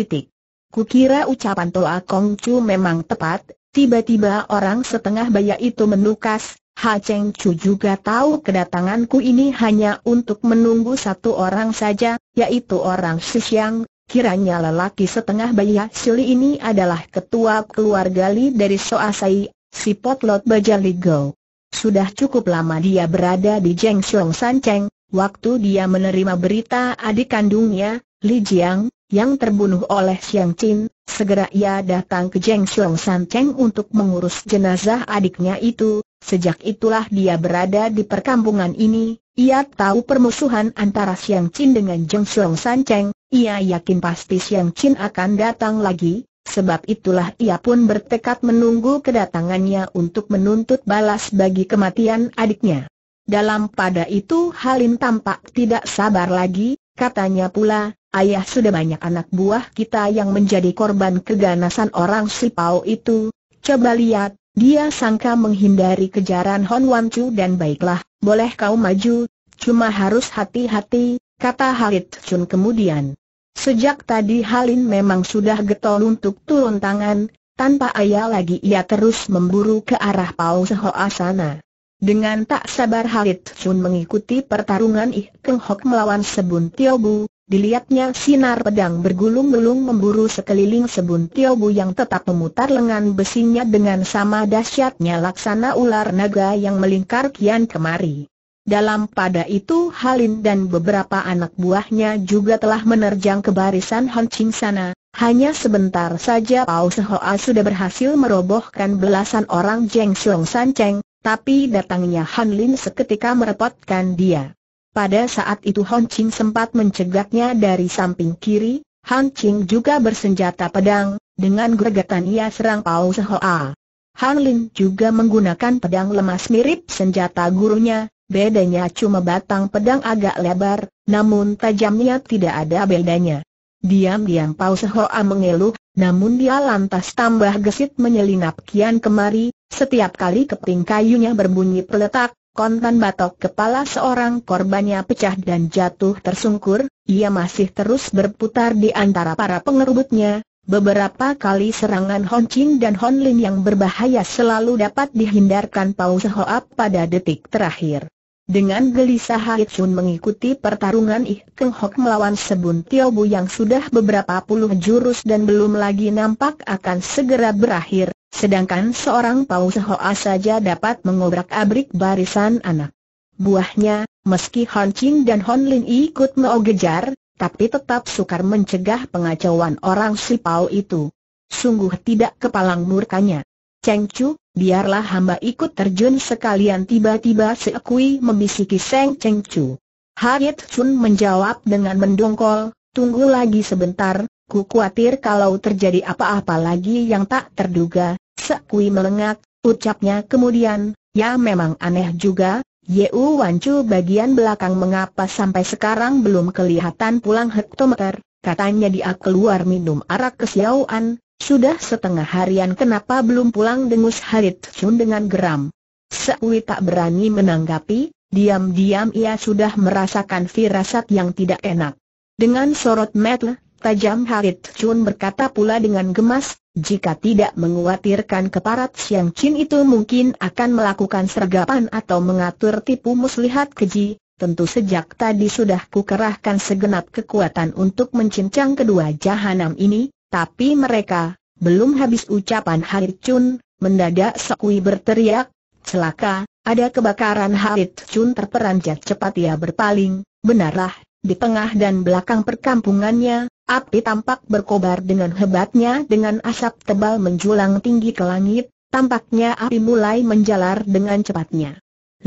Kukira ucapan Toa Kongcu memang tepat, tiba-tiba orang setengah baya itu menukas, Ha Cheng Chu juga tahu kedatanganku ini hanya untuk menunggu satu orang saja, yaitu orang Sisiang. Kiranya lelaki setengah baya Sili ini adalah ketua keluarga Li dari Soasai, si potlot baja Li Go. Sudah cukup lama dia berada di Jeng Xiong San Cheng. Waktu dia menerima berita adik kandungnya, Li Jiang, yang terbunuh oleh Xiang Qin, segera ia datang ke Jeng Xiong San Cheng untuk mengurus jenazah adiknya itu. Sejak itulah dia berada di perkampungan ini. Ia tahu permusuhan antara Xiang Qin dengan Jeng Xiong San Cheng. Ia yakin pasti Xiang Qin akan datang lagi, sebab itulah ia pun bertekad menunggu kedatangannya untuk menuntut balas bagi kematian adiknya. Dalam pada itu Halim tampak tidak sabar lagi, katanya pula, "Ayah, sudah banyak anak buah kita yang menjadi korban keganasan orang Sipau itu. Coba lihat, dia sangka menghindari kejaran Hon Wan Chu dan baiklah, boleh kau maju, cuma harus hati-hati," kata Halit Chun kemudian. Sejak tadi Halim memang sudah getol untuk turun tangan, tanpa ayah lagi ia terus memburu ke arah Pau Sehoa sana. Dengan tak sabar Halit Chun mengikuti pertarungan Ih Keng Hok melawan Sebun Tio Bu. Dilihatnya sinar pedang bergulung-gulung memburu sekeliling Sebun Tio Bu yang tetap memutar lengan besinya dengan sama dahsyatnya laksana ular naga yang melingkar kian kemari. Dalam pada itu Halim dan beberapa anak buahnya juga telah menerjang ke barisan Hon Ching sana. Hanya sebentar saja Pao Sehoa sudah berhasil merobohkan belasan orang Jeng Xiong San Cheng, tapi datangnya Halim seketika merepotkan dia. Pada saat itu Hon Ching sempat mencegatnya dari samping kiri. Hon Ching juga bersenjata pedang, dengan gregetan ia serang Pao Sehoa. Halim juga menggunakan pedang lemas mirip senjata gurunya. Bedanya cuma batang pedang agak lebar, namun tajamnya tidak ada bedanya. Diam-diam Pao Sehoa mengeluh, namun dia lantas tambah gesit menyelinap kian kemari. Setiap kali keping kayunya berbunyi peletak, kontan batok kepala seorang korbannya pecah dan jatuh tersungkur. Ia masih terus berputar di antara para pengerebutnya. Beberapa kali serangan Hon Ching dan Hon Lin yang berbahaya selalu dapat dihindarkan Pao Sehoa pada detik terakhir. Dengan gelisah Halit Chun mengikuti pertarungan Ih Keng Hok melawan Sebun Tio Bu yang sudah beberapa puluh jurus dan belum lagi nampak akan segera berakhir, sedangkan seorang Pao Sehoa saja dapat mengobrak-abrik barisan anak buahnya. Meski Hon Ching dan Hon Lin ikut mau gejar, tapi tetap sukar mencegah pengacauan orang Sipau itu. Sungguh tidak kepalang murkanya, "Cheng Chu, biarlah hamba ikut terjun sekalian." Tiba-tiba Seekui membisiki Cheng Chu. Halit Chun menjawab dengan mendongkol, "Tunggu lagi sebentar, ku khawatir kalau terjadi apa-apa lagi yang tak terduga." Seekui melengak, ucapnya kemudian, "Ya memang aneh juga, Yeu Wan Chu bagian belakang mengapa sampai sekarang belum kelihatan pulang hektometer?" Katanya dia keluar minum arak kesiauan. "Sudah setengah harian kenapa belum pulang?" dengus Halit Chun dengan geram. Seui tak berani menanggapi, diam-diam ia sudah merasakan firasat yang tidak enak. Dengan sorot mata tajam Halit Chun berkata pula dengan gemas, "Jika tidak mengkhawatirkan keparat Xiang Qin itu mungkin akan melakukan sergapan atau mengatur tipu muslihat keji. Tentu sejak tadi sudah kukerahkan segenap kekuatan untuk mencincang kedua jahanam ini. Tapi mereka..." Belum habis ucapan Halit Chun, mendadak Seui berteriak, "Celaka, ada kebakaran!" Halit Chun terperanjat, cepat ia berpaling. Benarlah, di tengah dan belakang perkampungannya, api tampak berkobar dengan hebatnya dengan asap tebal menjulang tinggi ke langit. Tampaknya api mulai menjalar dengan cepatnya.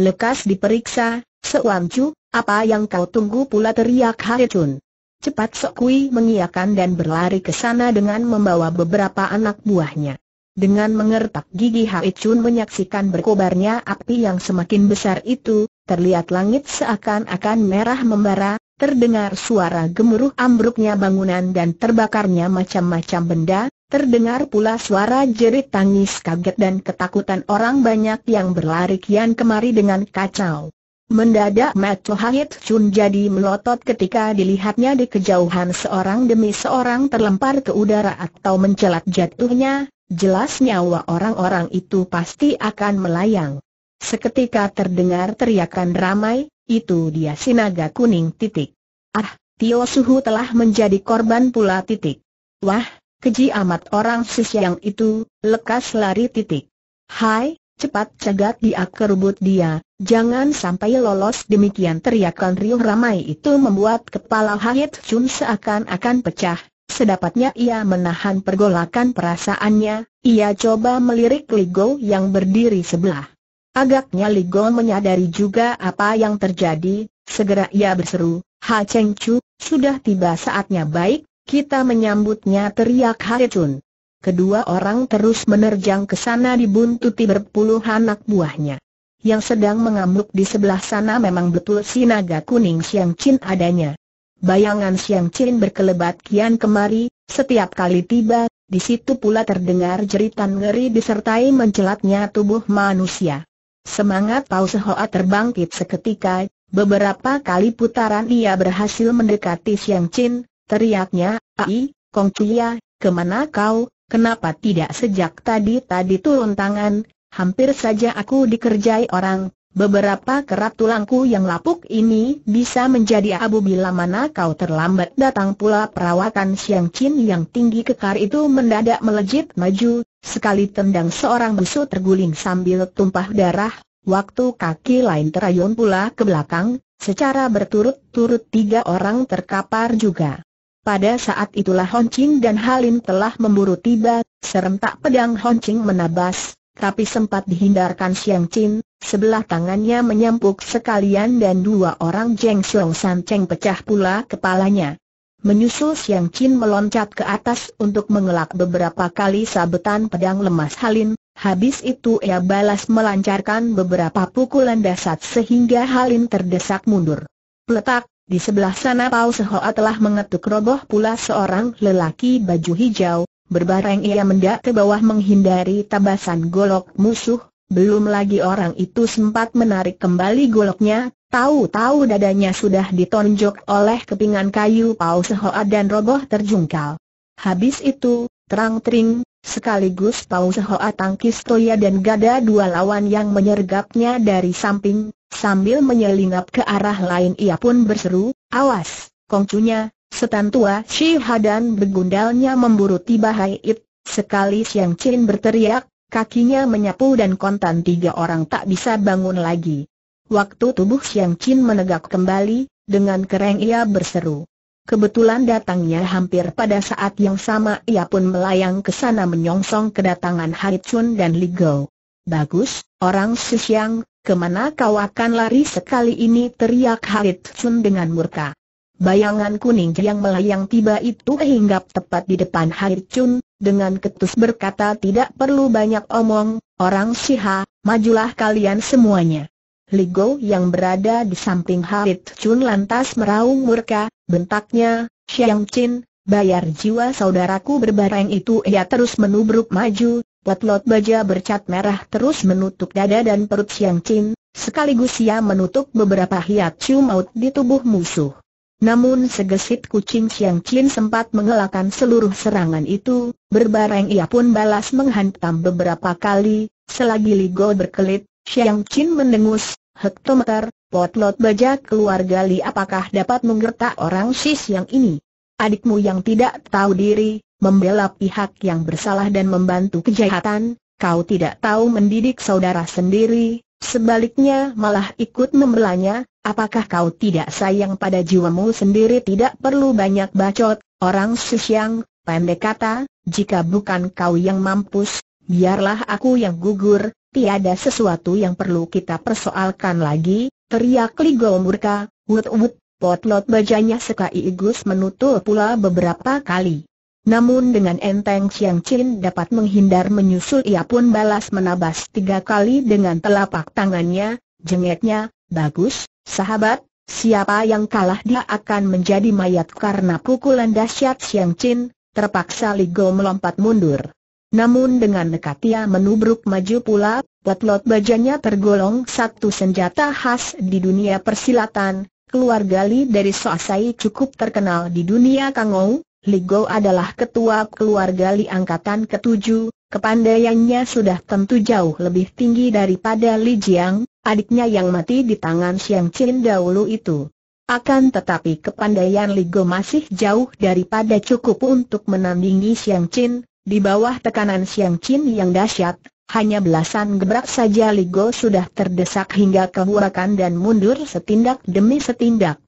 "Lekas diperiksa, Sewan Chu, apa yang kau tunggu pula?" teriak Halit Chun. Cepat Sokui mengiyakan dan berlari ke sana dengan membawa beberapa anak buahnya. Dengan mengertak gigi, Hai Chun menyaksikan berkobarnya api yang semakin besar itu, terlihat langit seakan-akan merah membara, terdengar suara gemuruh ambruknya bangunan dan terbakarnya macam-macam benda, terdengar pula suara jerit tangis kaget dan ketakutan orang banyak yang berlari kian kemari dengan kacau. Mendadak mata Hai Chun jadi melotot ketika dilihatnya di kejauhan seorang demi seorang terlempar ke udara atau mencelat jatuhnya. Jelas nyawa orang-orang itu pasti akan melayang. Seketika terdengar teriakan ramai, itu dia si naga kuning titik. Ah, Tio Suhu telah menjadi korban pula titik. Wah, keji amat orang siang itu, lekas lari titik. Hai, cepat cegat dia, kerebut dia, jangan sampai lolos. Demikian teriakan riuh ramai itu membuat kepala Hai Chun seakan-akan pecah. Sedapatnya ia menahan pergolakan perasaannya, ia coba melirik Ligo yang berdiri sebelah. Agaknya Ligo menyadari juga apa yang terjadi, segera ia berseru, Ha Cheng Chu, sudah tiba saatnya baik, kita menyambutnya, teriak Hai Chun. Kedua orang terus menerjang ke sana dibuntuti berpuluh anak buahnya. Yang sedang mengamuk di sebelah sana memang betul si naga kuning Siang Chin adanya. Bayangan Siang Chin berkelebat kian kemari, setiap kali tiba, di situ pula terdengar jeritan ngeri disertai mencelatnya tubuh manusia. Semangat Pao Sehoa terbangkit seketika, beberapa kali putaran ia berhasil mendekati Siang Chin, teriaknya, Ai, Kong Chia, kemana kau, kenapa tidak sejak tadi turun tangan, hampir saja aku dikerjai orang. Beberapa kerat tulangku yang lapuk ini bisa menjadi abu bila mana kau terlambat datang pula. Perawakan Siang Chin yang tinggi kekar itu mendadak melejit maju, sekali tendang seorang musuh terguling sambil tumpah darah, waktu kaki lain terayun pula ke belakang, secara berturut-turut tiga orang terkapar juga. Pada saat itulah Hon Ching dan Halim telah memburu tiba, serentak pedang Hon Ching menabas, tapi sempat dihindarkan Siang Chin. Sebelah tangannya menyampuk sekalian dan dua orang Jeng Xiong San Cheng pecah pula kepalanya. Menyusul Siang Chin meloncat ke atas untuk mengelak beberapa kali sabetan pedang lemas Halim. Habis itu ia balas melancarkan beberapa pukulan dasar sehingga Halim terdesak mundur. Peletak, di sebelah sana Pao Sehoa telah mengetuk roboh pula seorang lelaki baju hijau. Berbareng ia mendak ke bawah menghindari tabasan golok musuh. Belum lagi orang itu sempat menarik kembali goloknya, tahu-tahu dadanya sudah ditonjok oleh kepingan kayu Pao Sehoa dan roboh terjungkal. Habis itu, terang-tering, sekaligus Pao Sehoa tangkis toya dan gada dua lawan yang menyergapnya dari samping, sambil menyelinap ke arah lain ia pun berseru, awas, kongcunya, setan tua Shiha dan begundalnya memburu tiba Hai It. Sekali Siang Chin berteriak, kakinya menyapu dan kontan tiga orang tak bisa bangun lagi. Waktu tubuh Siang Chin menegak kembali, dengan kereng ia berseru. Kebetulan datangnya hampir pada saat yang sama, ia pun melayang ke sana menyongsong kedatangan Hai Chun dan Li Go. Bagus, orang Siang, kemana kau akan lari sekali ini, teriak Hai Chun dengan murka. Bayangan kuning yang melayang tiba itu hinggap tepat di depan Hai Chun. Dengan ketus berkata, tidak perlu banyak omong, orang Siha, majulah kalian semuanya. Li Go yang berada di samping Hai Chun lantas meraung murka, bentaknya, Siang Chin, bayar jiwa saudaraku. Berbareng itu ia terus menubruk maju, potlot baja bercat merah terus menutup dada dan perut Siang Chin, sekaligus ia menutup beberapa hiacu maut di tubuh musuh. Namun segesit kucing Siang Chin sempat mengelakkan seluruh serangan itu, berbareng ia pun balas menghantam beberapa kali, selagi Li Go berkelit, Siang Chin mendengus, hektometer, potlot baja keluarga Li apakah dapat menggertak orang sis yang ini? Adikmu yang tidak tahu diri, membela pihak yang bersalah dan membantu kejahatan, kau tidak tahu mendidik saudara sendiri, sebaliknya malah ikut membelanya. Apakah kau tidak sayang pada jiwamu sendiri? Tidak perlu banyak bacot, orang Siang, pendek kata, jika bukan kau yang mampus, biarlah aku yang gugur, tiada sesuatu yang perlu kita persoalkan lagi, teriak Li Go murka. Wut wut, potlot bajanya sekaligus menutul pula beberapa kali. Namun dengan enteng Siang Chin dapat menghindar menyusul, ia pun balas menabas 3 kali dengan telapak tangannya. Jengeknya, "Bagus, sahabat, siapa yang kalah dia akan menjadi mayat." Karena pukulan dahsyat Siang Chin, terpaksa Li Go melompat mundur. Namun dengan nekat ia menubruk maju pula. Potlot bajanya tergolong satu senjata khas di dunia persilatan. Keluarga Li dari Soasai cukup terkenal di dunia Kangou. Li Go adalah ketua keluarga Li angkatan ke-7. Kepandaiannya sudah tentu jauh lebih tinggi daripada Li Jiang, adiknya yang mati di tangan Siang Chin dahulu itu. Akan tetapi kepandaian Li Go masih jauh daripada cukup untuk menandingi Siang Chin. Di bawah tekanan Siang Chin yang dahsyat, hanya belasan gebrak saja Li Go sudah terdesak hingga kehurakan dan mundur setindak demi setindak.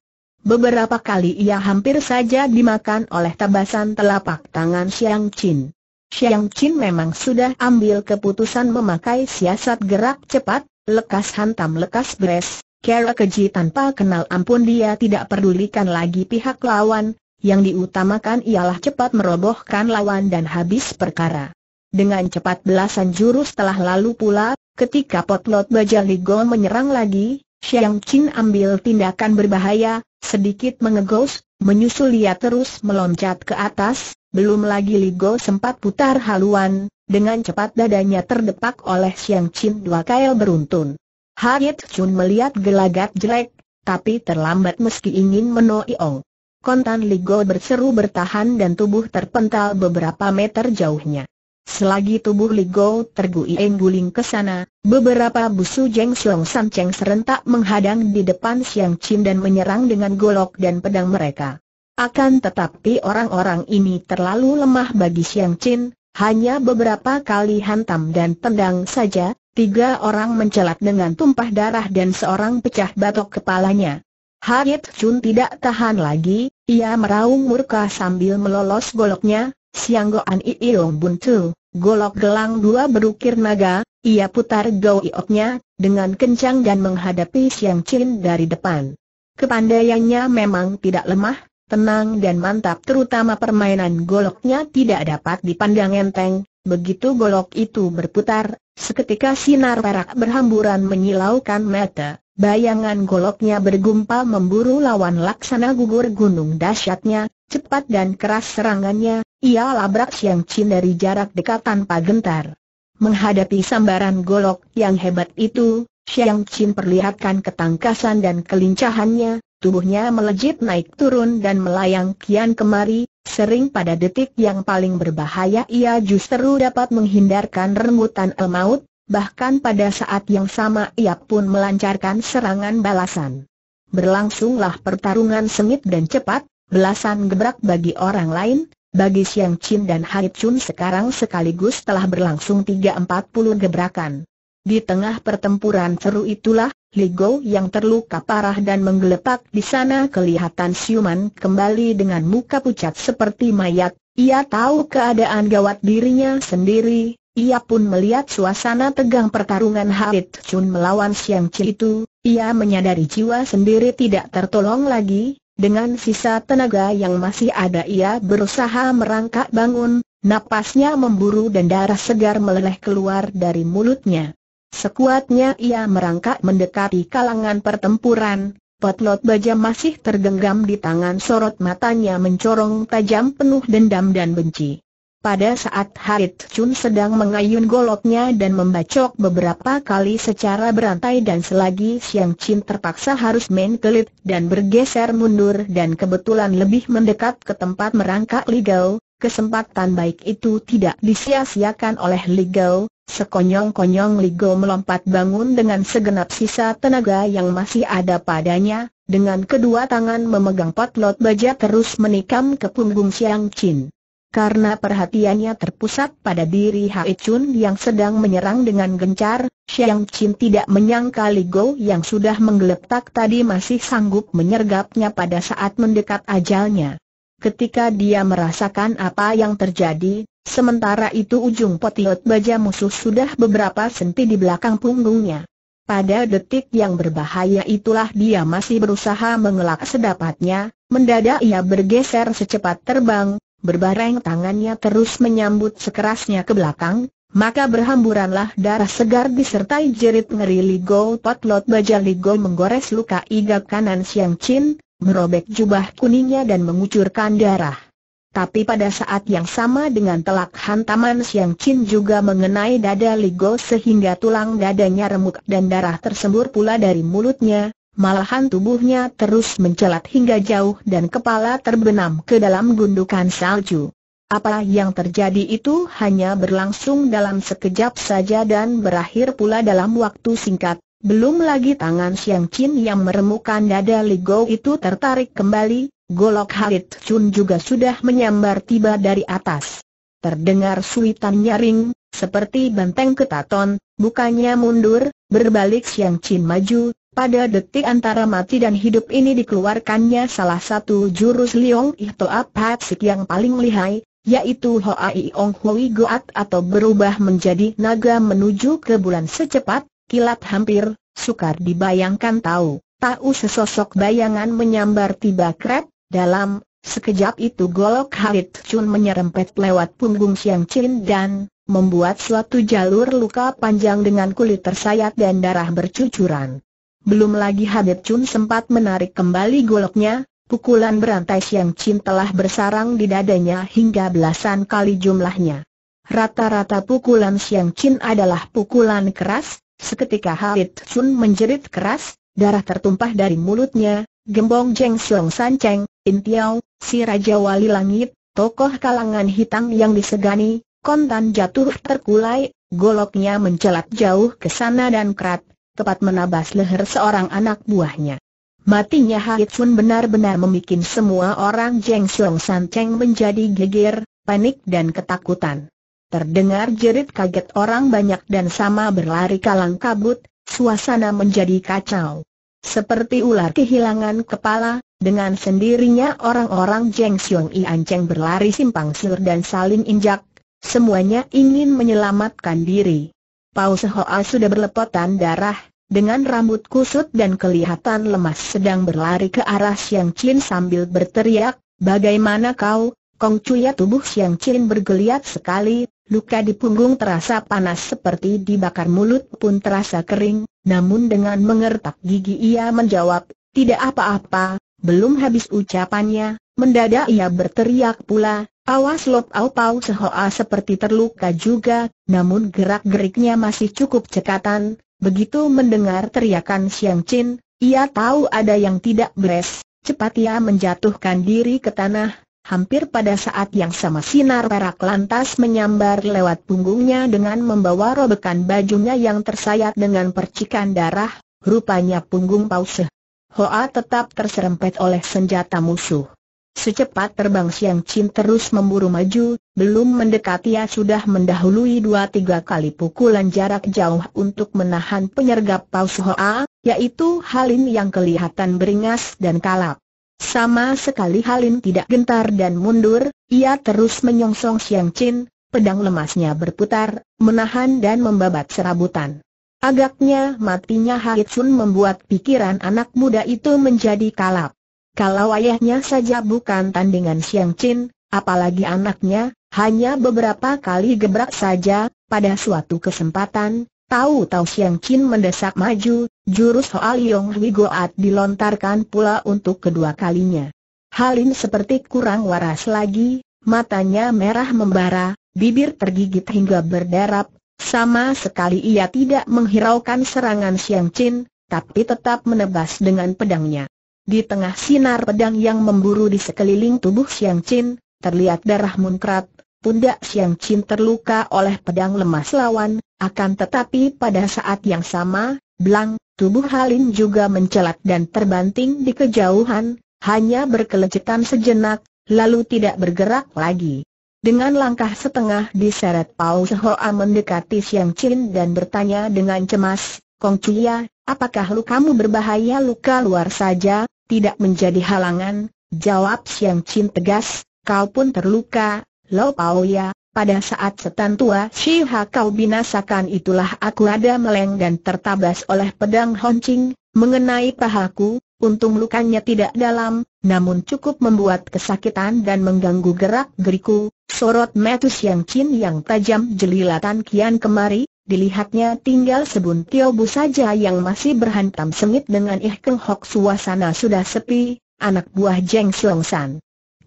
Beberapa kali ia hampir saja dimakan oleh tabasan telapak tangan Siang Chin. Siang Chin memang sudah ambil keputusan memakai siasat gerak cepat, lekas hantam lekas beres, cara keji tanpa kenal ampun. Dia tidak pedulikan lagi pihak lawan, yang diutamakan ialah cepat merobohkan lawan dan habis perkara. Dengan cepat belasan jurus telah lalu pula, ketika potlot baja Li Go menyerang lagi, Siang Chin ambil tindakan berbahaya, sedikit mengegos, menyusul ia terus meloncat ke atas. Belum lagi Li Go sempat putar haluan, dengan cepat dadanya terdepak oleh Siang Chin 2 kail beruntun. Haiet Chun melihat gelagat jelek, tapi terlambat meski ingin menoiong. Kontan Li Go berseru bertahan dan tubuh terpental beberapa meter jauhnya. Selagi tubuh Li Go terguling-guling ke sana, beberapa busu Jeng Xiong San Cheng serentak menghadang di depan Siang Chin dan menyerang dengan golok dan pedang mereka. Akan tetapi orang-orang ini terlalu lemah bagi Siang Chin, hanya beberapa kali hantam dan tendang saja, 3 orang mencelat dengan tumpah darah dan seorang pecah batok kepalanya. Haiet Chun tidak tahan lagi, ia meraung murka sambil melolos goloknya. Siang Goan Iiong Buntu, golok gelang 2 berukir naga, ia putar goioknya dengan kencang dan menghadapi Siang Chin dari depan. Kepandaiannya memang tidak lemah, tenang dan mantap, terutama permainan goloknya tidak dapat dipandang enteng. Begitu golok itu berputar, seketika sinar perak berhamburan menyilaukan mata. Bayangan goloknya bergumpal memburu lawan laksana gugur gunung dahsyatnya. Cepat dan keras serangannya, ia labrak Siang Chin dari jarak dekat tanpa gentar. Menghadapi sambaran golok yang hebat itu, Siang Chin perlihatkan ketangkasan dan kelincahannya. Tubuhnya melejit naik turun dan melayang kian kemari, sering pada detik yang paling berbahaya ia justru dapat menghindarkan rengutan al-maut, bahkan pada saat yang sama ia pun melancarkan serangan balasan. Berlangsunglah pertarungan sengit dan cepat, belasan gebrak bagi orang lain, bagi Siang Chin dan Haiet Chun sekarang sekaligus telah berlangsung 3-40 gebrakan. Di tengah pertempuran seru itulah, Li Go yang terluka parah dan menggeletak di sana kelihatan siuman kembali dengan muka pucat seperti mayat. Ia tahu keadaan gawat dirinya sendiri. Ia pun melihat suasana tegang pertarungan Haiet Chun melawan Siang Chin itu. Ia menyadari jiwa sendiri tidak tertolong lagi. Dengan sisa tenaga yang masih ada ia berusaha merangkak bangun. Napasnya memburu dan darah segar meleleh keluar dari mulutnya. Sekuatnya ia merangkak mendekati kalangan pertempuran. Potlot baja masih tergenggam di tangan, sorot matanya mencorong tajam penuh dendam dan benci. Pada saat Haiet Chun sedang mengayun goloknya dan membacok beberapa kali secara berantai, dan selagi Siang Chin terpaksa harus menkelit dan bergeser mundur dan kebetulan lebih mendekat ke tempat merangkak Li Go. Kesempatan baik itu tidak disia-siakan oleh Li Go. Sekonyong-konyong Li Go melompat bangun dengan segenap sisa tenaga yang masih ada padanya. Dengan kedua tangan memegang potlot baja terus menikam ke punggung Siang Chin. Karena perhatiannya terpusat pada diri Haiet Chun yang sedang menyerang dengan gencar, Siang Chin tidak menyangka Li Go yang sudah menggeletak tadi masih sanggup menyergapnya pada saat mendekat ajalnya. Ketika dia merasakan apa yang terjadi, sementara itu ujung potlot baja musuh sudah beberapa senti di belakang punggungnya. Pada detik yang berbahaya itulah dia masih berusaha mengelak sedapatnya, mendadak ia bergeser secepat terbang, berbareng tangannya terus menyambut sekerasnya ke belakang, maka berhamburanlah darah segar disertai jerit ngeri Ligo Potlot Baja. Ligo menggores luka iga kanan Siang Chin, merobek jubah kuningnya dan mengucurkan darah. Tapi pada saat yang sama dengan telak hantaman Siang Chin juga mengenai dada Ligo sehingga tulang dadanya remuk dan darah tersembur pula dari mulutnya. Malahan tubuhnya terus mencelat hingga jauh dan kepala terbenam ke dalam gundukan salju. Apa yang terjadi itu hanya berlangsung dalam sekejap saja dan berakhir pula dalam waktu singkat. Belum lagi tangan Siang Chin yang meremukkan dada Ligo itu tertarik kembali. Golok Halit Chun juga sudah menyambar tiba dari atas. Terdengar suitan nyaring, seperti benteng ketaton, bukannya mundur, berbalik Siang Chin maju. Pada detik antara mati dan hidup ini dikeluarkannya salah satu jurus Liong Ihtoa Patsik yang paling lihai, yaitu Hoai Ong Hui Goat atau berubah menjadi naga menuju ke bulan secepat, kilat hampir, sukar dibayangkan tahu sesosok bayangan menyambar tiba krep. Dalam sekejap itu golok Halit Chun menyerempet lewat punggung Siang Chin dan membuat suatu jalur luka panjang dengan kulit tersayat dan darah bercucuran. Belum lagi Halit Chun sempat menarik kembali goloknya, pukulan berantai Siang Chin telah bersarang di dadanya hingga belasan kali jumlahnya. Rata-rata pukulan Siang Chin adalah pukulan keras. Seketika Halit Chun menjerit keras, darah tertumpah dari mulutnya. Gembong Jeng Siong San Cheng, In Tiao, si Raja Wali Langit, tokoh kalangan hitam yang disegani, kontan jatuh terkulai, goloknya mencelat jauh ke sana dan kerat, tepat menabas leher seorang anak buahnya. Matinya Halit Chun benar-benar membuat semua orang Jeng Siong San Cheng menjadi geger, panik dan ketakutan. Terdengar jerit kaget orang banyak dan sama berlari kalang kabut, suasana menjadi kacau. Seperti ular kehilangan kepala, dengan sendirinya orang-orang Jeng Siong Ian Cheng berlari simpang siur dan saling injak, semuanya ingin menyelamatkan diri. Pau Sehoa sudah berlepotan darah, dengan rambut kusut dan kelihatan lemas sedang berlari ke arah Siang Chin sambil berteriak, "Bagaimana kau, Kong Cuya?" Tubuh Siang Chin bergeliat sekali, luka di punggung terasa panas seperti dibakar, mulut pun terasa kering. Namun dengan mengertak gigi ia menjawab, "Tidak apa-apa." Belum habis ucapannya, mendadak ia berteriak pula, "Awas Lop Au!" Pau Sehoa seperti terluka juga, namun gerak-geriknya masih cukup cekatan. Begitu mendengar teriakan Siang Chin, ia tahu ada yang tidak beres. Cepat ia menjatuhkan diri ke tanah. Hampir pada saat yang sama sinar perak lantas menyambar lewat punggungnya dengan membawa robekan bajunya yang tersayat dengan percikan darah. Rupanya punggung Pau Sehoa tetap terserempet oleh senjata musuh. Secepat terbang Siang Chin terus memburu maju, belum mendekati ia sudah mendahului 2-3 kali pukulan jarak jauh untuk menahan penyergap Pau Sehoa, yaitu Halin yang kelihatan beringas dan kalap. Sama sekali Halin tidak gentar dan mundur, ia terus menyongsong Siang Chin, pedang lemasnya berputar, menahan dan membabat serabutan. Agaknya matinya Halit Chun membuat pikiran anak muda itu menjadi kalap. Kalau ayahnya saja bukan tandingan Siang Chin, apalagi anaknya. Hanya beberapa kali gebrak saja, pada suatu kesempatan, tahu-tahu Siang Chin mendesak maju, jurus Hoai Yong Hui Goat dilontarkan pula untuk kedua kalinya. Halin seperti kurang waras lagi, matanya merah membara, bibir tergigit hingga berdarah. Sama sekali ia tidak menghiraukan serangan Siang Chin, tapi tetap menebas dengan pedangnya. Di tengah sinar pedang yang memburu di sekeliling tubuh Siang Chin, terlihat darah muncrat. Pundak Siang Chin terluka oleh pedang lemas lawan, akan tetapi pada saat yang sama, blang, tubuh Halin juga mencelat dan terbanting di kejauhan, hanya berkelecetan sejenak, lalu tidak bergerak lagi. Dengan langkah setengah diseret Pau Sehoa mendekati Siang Chin dan bertanya dengan cemas, "Kong Cuya, apakah lukamu berbahaya?" "Luka luar saja, tidak menjadi halangan," jawab Siang Chin tegas, "kau pun terluka." "Lo Pau ya, Pada saat setan tua Shi Hakau binasakan itulah aku ada meleng dan tertabas oleh pedang Honcing, mengenai pahaku. Untung lukanya tidak dalam, namun cukup membuat kesakitan dan mengganggu gerak-geriku. Sorot Metus yang cin yang tajam jelilatan kian kemari, dilihatnya tinggal Sebun Tiobu saja yang masih berhantam sengit dengan Ih Keng Hok. Suasana sudah sepi, anak buah Cheng Siong San.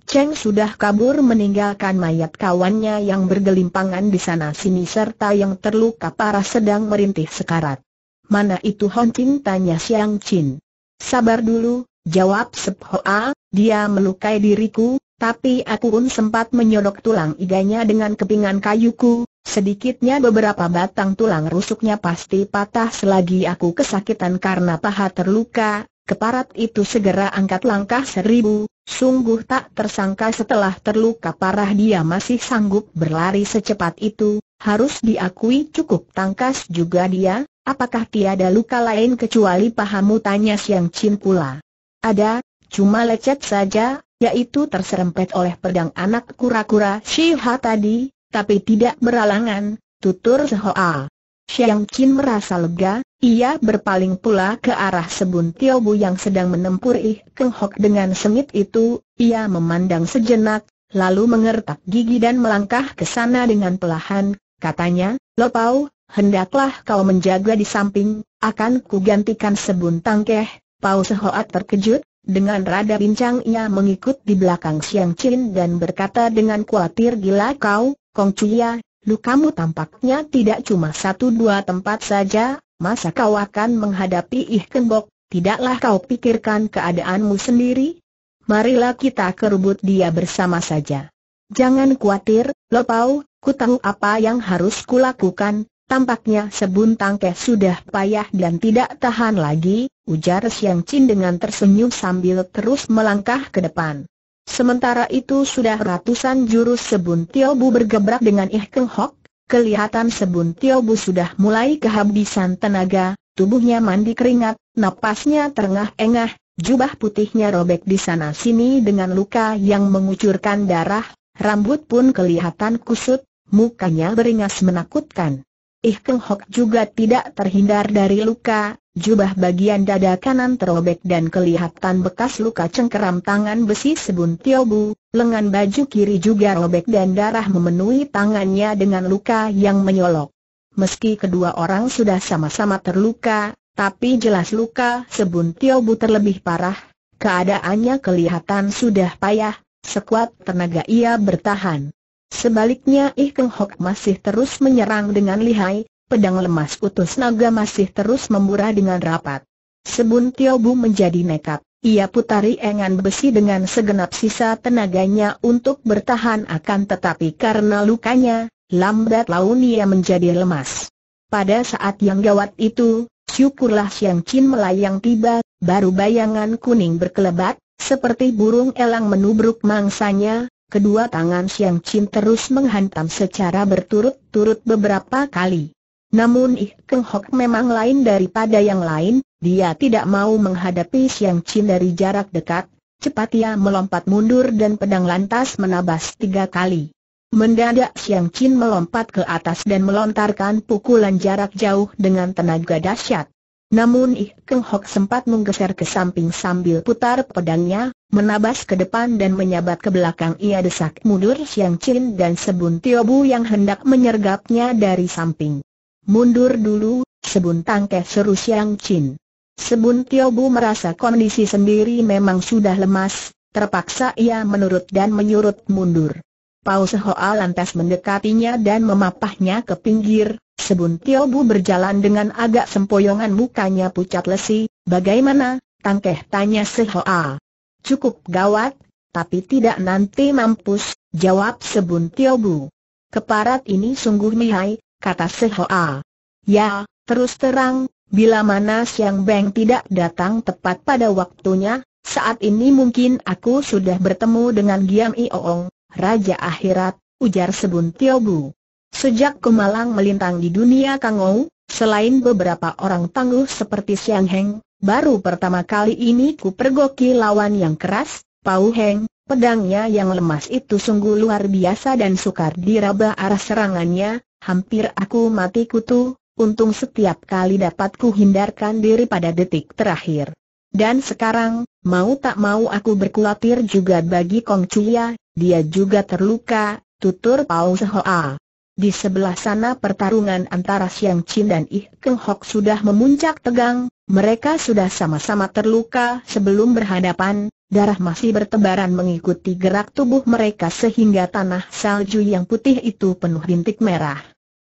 Cheng sudah kabur meninggalkan mayat kawannya yang bergelimpangan di sana sini serta yang terluka parah sedang merintih sekarat. "Mana itu Honcing?" tanya Siang Chin. "Sabar dulu," jawab Sep Hoa, "dia melukai diriku, tapi aku pun sempat menyodok tulang iganya dengan kepingan kayuku, sedikitnya beberapa batang tulang rusuknya pasti patah selagi aku kesakitan karena paha terluka." Keparat itu segera angkat langkah 1000. Sungguh tak tersangka setelah terluka parah dia masih sanggup berlari secepat itu. Harus diakui cukup tangkas juga dia. "Apakah tiada luka lain kecuali pahamu?" tanya Siang Chin pula. "Ada, cuma lecet saja, yaitu terserempet oleh pedang anak kura-kura Shiha tadi, tapi tidak beralangan," tutur Sehoa. Siang Chin merasa lega. Ia berpaling pula ke arah Sebun Tiobu yang sedang menempuh Ih Keng Hok dengan sengit itu. Ia memandang sejenak, lalu mengertak gigi dan melangkah ke sana dengan perlahan. Katanya, "Lopau, hendaklah kau menjaga di samping, akan kugantikan Sebun Tangkeh." Pau Sehoa terkejut, dengan rada bincang ia mengikut di belakang Siang Chin dan berkata dengan khawatir, "Gila kau, Kong Chuya, lukamu tampaknya tidak cuma 1-2 tempat saja. Masa kau akan menghadapi Ih Keng Hok? Tidaklah kau pikirkan keadaanmu sendiri? Marilah kita kerubut dia bersama saja." "Jangan khawatir, Lopau, ku tahu apa yang harus kulakukan." "Tampaknya Sebun Tangkeh sudah payah dan tidak tahan lagi," ujar Siang Chin dengan tersenyum sambil terus melangkah ke depan. Sementara itu sudah ratusan jurus Sebun Tiobu bergebrak dengan Ih Keng Hok. Kelihatan Sebun Tiobu sudah mulai kehabisan tenaga, tubuhnya mandi keringat, napasnya terengah-engah, jubah putihnya robek di sana sini dengan luka yang mengucurkan darah, rambut pun kelihatan kusut, mukanya beringas menakutkan. Ih Keng Hok juga tidak terhindar dari luka, jubah bagian dada kanan terobek dan kelihatan bekas luka cengkeram tangan besi Sebun Tiobu. Lengan baju kiri juga robek dan darah memenuhi tangannya dengan luka yang menyolok. Meski kedua orang sudah sama-sama terluka, tapi jelas luka Sebun Tiobu terlebih parah. Keadaannya kelihatan sudah payah, sekuat tenaga ia bertahan. Sebaliknya Ih Keng Hok masih terus menyerang dengan lihai, pedang lemas utus naga masih terus membura dengan rapat. Sebun Tiobu menjadi nekat. Ia putari engan besi dengan segenap sisa tenaganya untuk bertahan, akan tetapi karena lukanya, lambat laun ia menjadi lemas. Pada saat yang gawat itu, syukurlah Siang Chin melayang tiba, baru bayangan kuning berkelebat, seperti burung elang menubruk mangsanya. Kedua tangan Siang Chin terus menghantam secara berturut-turut beberapa kali. Namun Ih Keng Hok memang lain daripada yang lain. Dia tidak mau menghadapi Siang Chin dari jarak dekat. Cepat ia melompat mundur dan pedang lantas menabas 3 kali. Mendadak Siang Chin melompat ke atas dan melontarkan pukulan jarak jauh dengan tenaga dahsyat. Namun Ih Keng Hok sempat menggeser ke samping sambil putar pedangnya, menabas ke depan dan menyabat ke belakang. Ia desak mundur Siang Chin dan Sebun Tiobu yang hendak menyergapnya dari samping. "Mundur dulu, Sebun Tangkeh," seru Siang Chin. Sebun Tiobu merasa kondisi sendiri memang sudah lemas, terpaksa ia menurut dan menyurut mundur. Pau Sehoa lantas mendekatinya dan memapahnya ke pinggir. Sebun Tiobu berjalan dengan agak sempoyongan, mukanya pucat lesi. "Bagaimana, Tangkeh?" tanya Sehoa. "Cukup gawat, tapi tidak nanti mampus," jawab Sebun Tiobu. "Keparat ini sungguh lihai," kata Sehoa. "Ya, terus terang, bila mana Siang Beng tidak datang tepat pada waktunya, saat ini mungkin aku sudah bertemu dengan Giam Ioong, Raja Akhirat," ujar Sebun Tiobu. "Sejak Kumalang melintang di dunia Kangou, selain beberapa orang tangguh seperti Siang Heng, baru pertama kali ini ku pergoki lawan yang keras, Pau Heng, Pedangnya yang lemas itu sungguh luar biasa dan sukar diraba arah serangannya, hampir aku mati kutu, untung setiap kali dapat kuhindarkan diri pada detik terakhir. Dan sekarang, mau tak mau aku berkhawatir juga bagi Kong Chuya, dia juga terluka, tutur Pao Sehoa. Di sebelah sana pertarungan antara Siang Chin dan Ih Keng Hok sudah memuncak tegang, mereka sudah sama-sama terluka sebelum berhadapan. Darah masih bertebaran mengikuti gerak tubuh mereka sehingga tanah salju yang putih itu penuh bintik merah.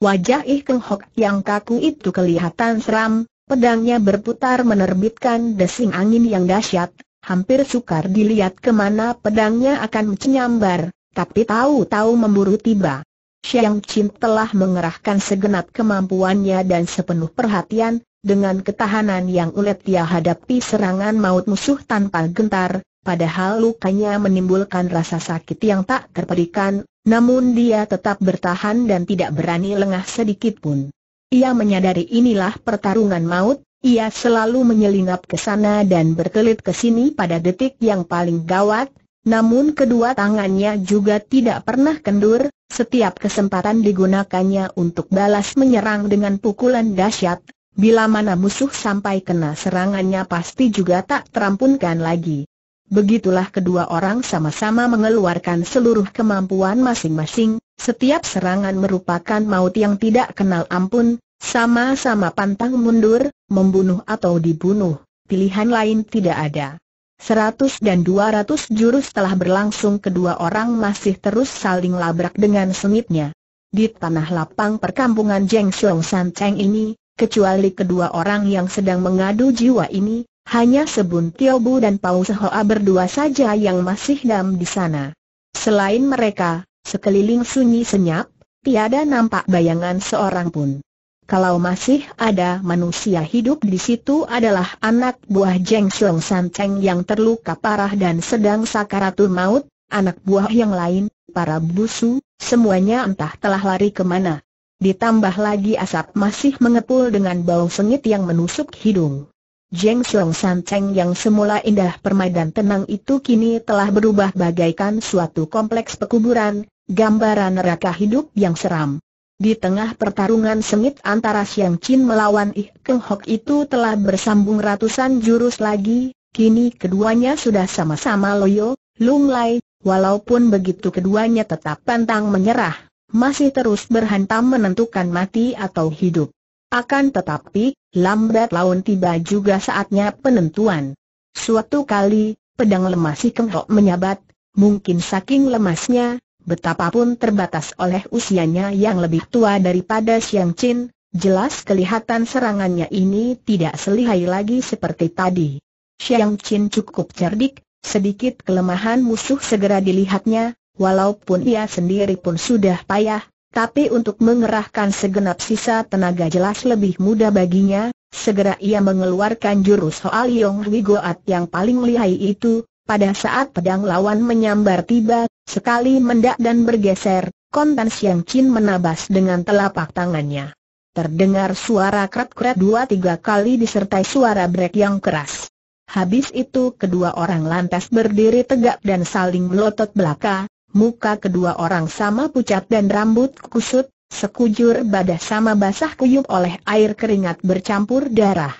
Wajah Ih Keng Hok yang kaku itu kelihatan seram, pedangnya berputar menerbitkan desing angin yang dahsyat, hampir sukar dilihat kemana pedangnya akan menyambar, tapi tahu-tahu memburu tiba. Siang Chin telah mengerahkan segenap kemampuannya dan sepenuh perhatian, dengan ketahanan yang ulet dia hadapi serangan maut musuh tanpa gentar. Padahal lukanya menimbulkan rasa sakit yang tak terperikan, namun dia tetap bertahan dan tidak berani lengah sedikit pun. Ia menyadari inilah pertarungan maut, ia selalu menyelinap ke sana dan berkelit ke sini pada detik yang paling gawat, namun kedua tangannya juga tidak pernah kendur, setiap kesempatan digunakannya untuk balas menyerang dengan pukulan dahsyat, bila mana musuh sampai kena serangannya pasti juga tak terampunkan lagi. Begitulah kedua orang sama-sama mengeluarkan seluruh kemampuan masing-masing, setiap serangan merupakan maut yang tidak kenal ampun, sama-sama pantang mundur, membunuh atau dibunuh, pilihan lain tidak ada. 100 dan 200 jurus telah berlangsung, kedua orang masih terus saling labrak dengan sengitnya. Di tanah lapang perkampungan Jeng Siong San Cheng ini, kecuali kedua orang yang sedang mengadu jiwa ini, hanya Sebun Tio Bu dan Pao Sehoa berdua saja yang masih diam di sana. Selain mereka, sekeliling sunyi senyap, tiada nampak bayangan seorang pun. Kalau masih ada manusia hidup di situ adalah anak buah Jeng Siong San Cheng yang terluka parah dan sedang sakaratul maut, anak buah yang lain, para busu, semuanya entah telah lari kemana. Ditambah lagi asap masih mengepul dengan bau sengit yang menusuk hidung. Jeng Siong San Cheng yang semula indah permai dan tenang itu kini telah berubah bagaikan suatu kompleks pekuburan, gambaran neraka hidup yang seram. Di tengah pertarungan sengit antara Siang Chin melawan Ih Keng Hok itu telah bersambung ratusan jurus lagi, kini keduanya sudah sama-sama loyo, lunglai, walaupun begitu keduanya tetap pantang menyerah, masih terus berhantam menentukan mati atau hidup. Akan tetapi, lambat laun tiba juga saatnya penentuan. Suatu kali, pedang lemas Ih Keng Hok menyabat, mungkin saking lemasnya, betapapun terbatas oleh usianya yang lebih tua daripada Siang Chin, jelas kelihatan serangannya ini tidak selihai lagi seperti tadi. Siang Chin cukup cerdik, sedikit kelemahan musuh segera dilihatnya, walaupun ia sendiri pun sudah payah. Tapi untuk mengerahkan segenap sisa tenaga jelas lebih mudah baginya, segera ia mengeluarkan jurus Hoa Liong Hui Goat yang paling lihai itu, pada saat pedang lawan menyambar tiba, sekali mendak dan bergeser, kontan Siang Chin menabas dengan telapak tangannya. Terdengar suara kret-kret 2-3 kali disertai suara brek yang keras. Habis itu kedua orang lantas berdiri tegak dan saling melotot belaka. Muka kedua orang sama pucat dan rambut kusut, sekujur badah sama basah kuyup oleh air keringat bercampur darah.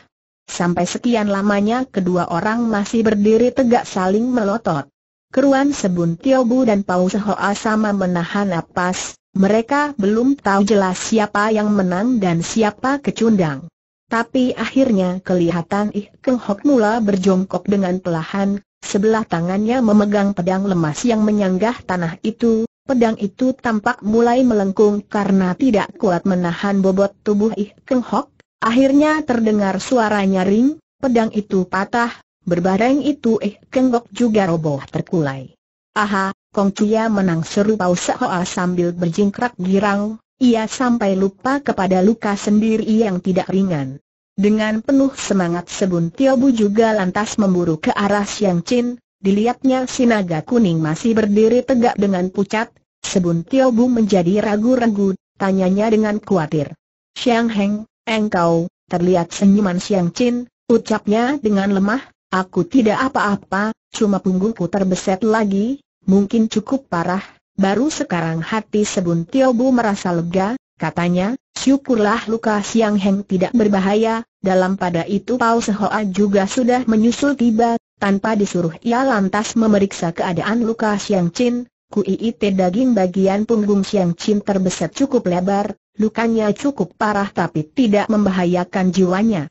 Sampai sekian lamanya kedua orang masih berdiri tegak saling melotot. Keruan Sebun Tio Bu dan Pao Sehoa sama menahan napas, mereka belum tahu jelas siapa yang menang dan siapa kecundang. Tapi akhirnya kelihatan Ih Keng Hok mula berjongkok dengan perlahan. Sebelah tangannya memegang pedang lemas yang menyanggah tanah itu, pedang itu tampak mulai melengkung karena tidak kuat menahan bobot tubuh Ih Keng Hok. Akhirnya terdengar suara nyaring, pedang itu patah, berbareng itu Ih Keng Hok juga roboh terkulai. Aha, Kong Chuya menang, seru Pao Sehoa sambil berjingkrak girang, ia sampai lupa kepada luka sendiri yang tidak ringan. Dengan penuh semangat Sebun Tio Bu juga lantas memburu ke arah Siang Chin, dilihatnya si naga kuning masih berdiri tegak dengan pucat, Sebun Tio Bu menjadi ragu-ragu, tanyanya dengan khawatir. Siang Heng, engkau, terlihat senyuman Siang Chin, ucapnya dengan lemah, aku tidak apa-apa, cuma punggungku terbeset lagi, mungkin cukup parah. Baru sekarang hati Sebun Tiobu merasa lega, katanya, syukurlah luka Siang Heng tidak berbahaya. Dalam pada itu Pao Sehoa juga sudah menyusul tiba, tanpa disuruh ia lantas memeriksa keadaan luka Siang Chin. Kuiit daging bagian punggung Siang Chin terbeset cukup lebar, lukanya cukup parah tapi tidak membahayakan jiwanya.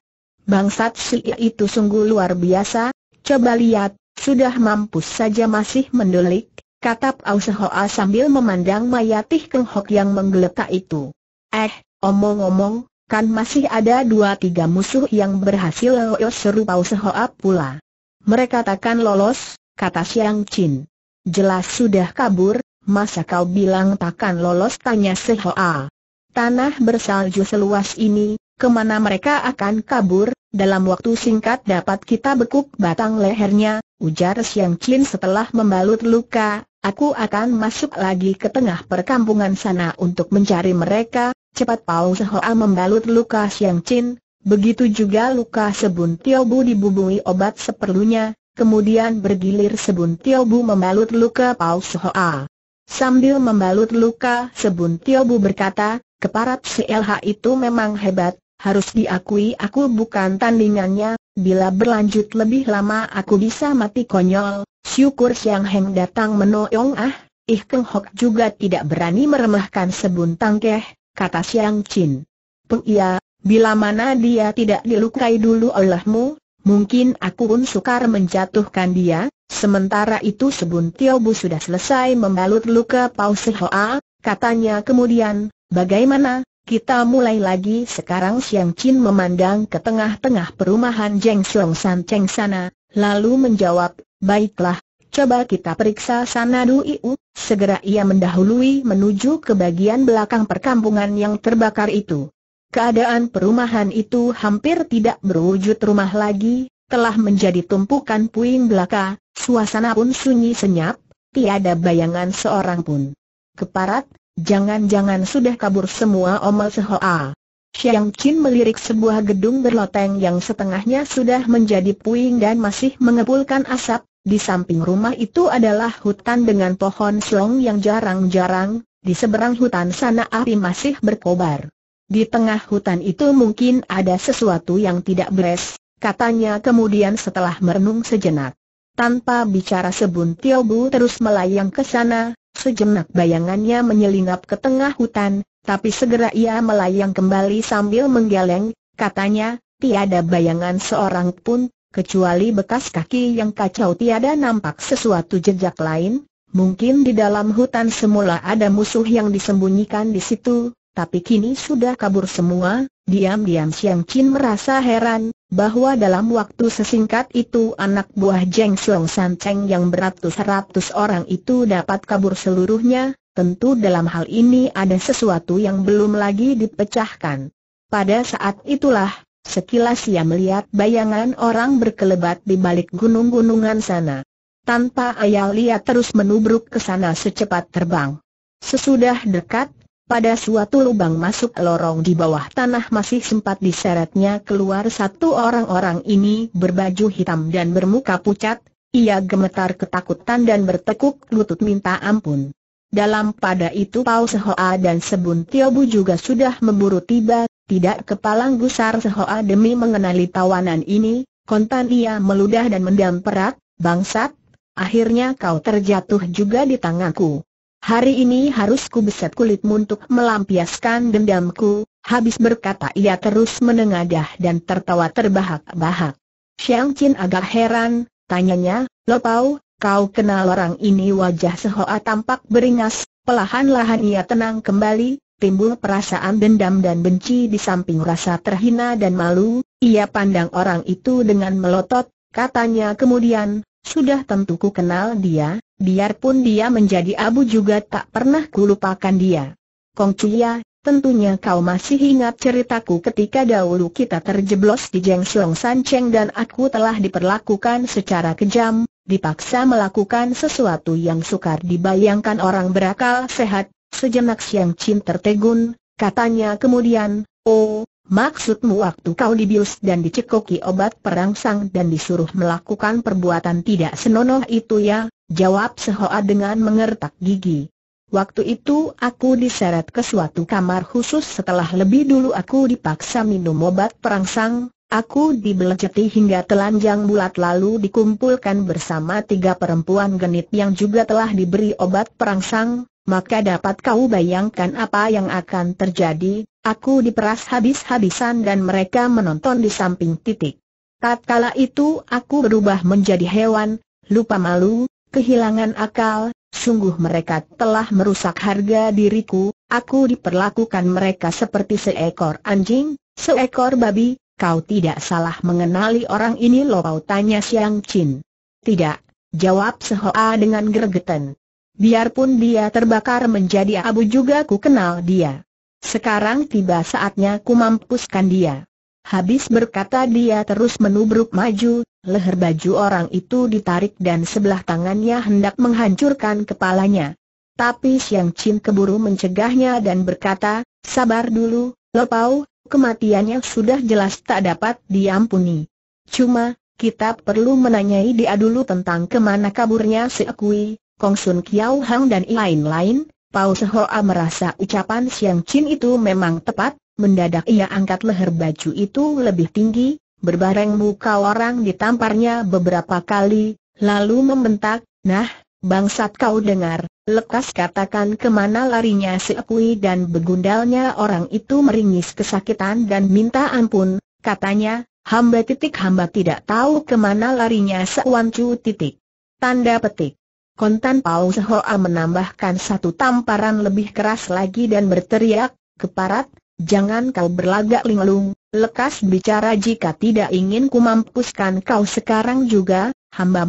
Bangsat si itu sungguh luar biasa, coba lihat, sudah mampus saja masih mendelik, kata Pao Sehoa sambil memandang mayatih Keng Hok yang menggeletak itu. Omong-omong, kan masih ada 2-3 musuh yang berhasil lolos, seru Pao Sehoa pula. Mereka takkan lolos, kata Siang Chin. Jelas sudah kabur, masa kau bilang takkan lolos, tanya Sehoa. Tanah bersalju seluas ini, kemana mereka akan kabur? Dalam waktu singkat dapat kita bekuk batang lehernya, ujar Siang Chin setelah membalut luka. Aku akan masuk lagi ke tengah perkampungan sana untuk mencari mereka. Cepat Pao Sehoa membalut luka Siang Chin, begitu juga luka Sebun Tiobu dibumbui obat seperlunya. Kemudian bergilir Sebun Tiobu membalut luka Pao Sehoa. Sambil membalut luka Sebun Tiobu berkata, keparat si LH itu memang hebat. Harus diakui aku bukan tandingannya, bila berlanjut lebih lama aku bisa mati konyol. Syukur Siang Heng datang menolong. Keng Hok juga tidak berani meremehkan Sebun Tangkeh, kata Siang Chin. Iya, bila mana dia tidak dilukai dulu olehmu, mungkin aku pun sukar menjatuhkan dia. Sementara itu Sebun Tiobu sudah selesai membalut luka Pao Sehoa, katanya kemudian, bagaimana? Kita mulai lagi sekarang. Siang Chin memandang ke tengah-tengah perumahan Jeng Siong San Cheng sana, lalu menjawab, baiklah, coba kita periksa sana dulu. Segera ia mendahului menuju ke bagian belakang perkampungan yang terbakar itu. Keadaan perumahan itu hampir tidak berwujud rumah lagi, telah menjadi tumpukan puing belaka, suasana pun sunyi senyap, tiada bayangan seorang pun. Keparat, jangan-jangan sudah kabur semua, omal Sehoa. Siang Chin melirik sebuah gedung berloteng yang setengahnya sudah menjadi puing dan masih mengepulkan asap. Di samping rumah itu adalah hutan dengan pohon selong yang jarang-jarang. Di seberang hutan sana api masih berkobar. Di tengah hutan itu mungkin ada sesuatu yang tidak beres, katanya kemudian setelah merenung sejenak. Tanpa bicara Sebun Tiobu terus melayang ke sana. Sejenak bayangannya menyelinap ke tengah hutan, tapi segera ia melayang kembali sambil menggeleng, katanya, tiada bayangan seorang pun, kecuali bekas kaki yang kacau tiada nampak sesuatu jejak lain. Mungkin di dalam hutan semula ada musuh yang disembunyikan di situ, tapi kini sudah kabur semua. Diam-diam Siang Chin merasa heran, bahwa dalam waktu sesingkat itu anak buah Jeng Siong San Cheng yang beratus-ratus orang itu dapat kabur seluruhnya. Tentu dalam hal ini ada sesuatu yang belum lagi dipecahkan. Pada saat itulah, sekilas ia melihat bayangan orang berkelebat di balik gunung-gunungan sana. Tanpa ayal ia terus menubruk ke sana secepat terbang. Sesudah dekat, pada suatu lubang masuk lorong di bawah tanah masih sempat diseretnya keluar satu orang-orang ini berbaju hitam dan bermuka pucat. Ia gemetar ketakutan dan bertekuk lutut minta ampun. Dalam pada itu Pao Sehoa dan Sebun Tiobu juga sudah memburu tiba. Tidak kepalang gusar Sehoa demi mengenali tawanan ini, kontan ia meludah dan mendamperat, bangsat, akhirnya kau terjatuh juga di tanganku. Hari ini harus kubeset kulitmu untuk melampiaskan dendamku. Habis berkata ia terus menengadah dan tertawa terbahak-bahak. Siang Chin agak heran, tanyanya, lo Pao, kau kenal orang ini? Wajah Sehoa tampak beringas, pelahan-lahan ia tenang kembali, timbul perasaan dendam dan benci di samping rasa terhina dan malu. Ia pandang orang itu dengan melotot, katanya kemudian, sudah tentu ku kenal dia. Biarpun dia menjadi abu juga tak pernah kulupakan dia. Kong Chuya, tentunya kau masih ingat ceritaku ketika dahulu kita terjeblos di Jeng Siong San Cheng dan aku telah diperlakukan secara kejam, dipaksa melakukan sesuatu yang sukar dibayangkan orang berakal sehat. Sejenak Siang Chin tertegun, katanya kemudian, oh, Maksudmu waktu kau dibius dan dicekoki obat perangsang dan disuruh melakukan perbuatan tidak senonoh itu ya? Jawab Sehoa dengan mengertak gigi. Waktu itu aku diseret ke suatu kamar khusus. Setelah lebih dulu aku dipaksa minum obat perangsang. Aku dibelejeti hingga telanjang bulat lalu dikumpulkan bersama tiga perempuan genit yang juga telah diberi obat perangsang. Maka dapat kau bayangkan apa yang akan terjadi. Aku diperas habis-habisan dan mereka menonton di samping titik. Tatkala itu aku berubah menjadi hewan, lupa malu, kehilangan akal. Sungguh mereka telah merusak harga diriku. Aku diperlakukan mereka seperti seekor anjing, seekor babi. Kau tidak salah mengenali orang ini lopau, tanya Siang Chin. Tidak, jawab Sehoa dengan geregetan. Biarpun dia terbakar menjadi abu juga ku kenal dia. Sekarang tiba saatnya ku mampuskan dia. Habis berkata dia terus menubruk maju, leher baju orang itu ditarik dan sebelah tangannya hendak menghancurkan kepalanya. Tapi Siang Chin keburu mencegahnya dan berkata, sabar dulu, lopau. Kematiannya sudah jelas tak dapat diampuni. Cuma, kita perlu menanyai dia dulu tentang kemana kaburnya si Ekui, Kong Sun Kiau Hang dan lain-lain. Pao Sehoa merasa ucapan Siang Chin itu memang tepat. Mendadak ia angkat leher baju itu lebih tinggi. Berbareng muka orang ditamparnya beberapa kali, lalu membentak, nah, bangsat kau dengar, lekas katakan kemana larinya si Ekui. Dan begundalnya orang itu meringis kesakitan dan minta ampun. Katanya, hamba tidak tahu kemana larinya sewancu titik. Tanda petik. Kontan Pao Sehoa menambahkan satu tamparan lebih keras lagi dan berteriak, keparat, jangan kau berlagak linglung, lekas bicara jika tidak ingin ku mampuskan kau sekarang juga. Hamba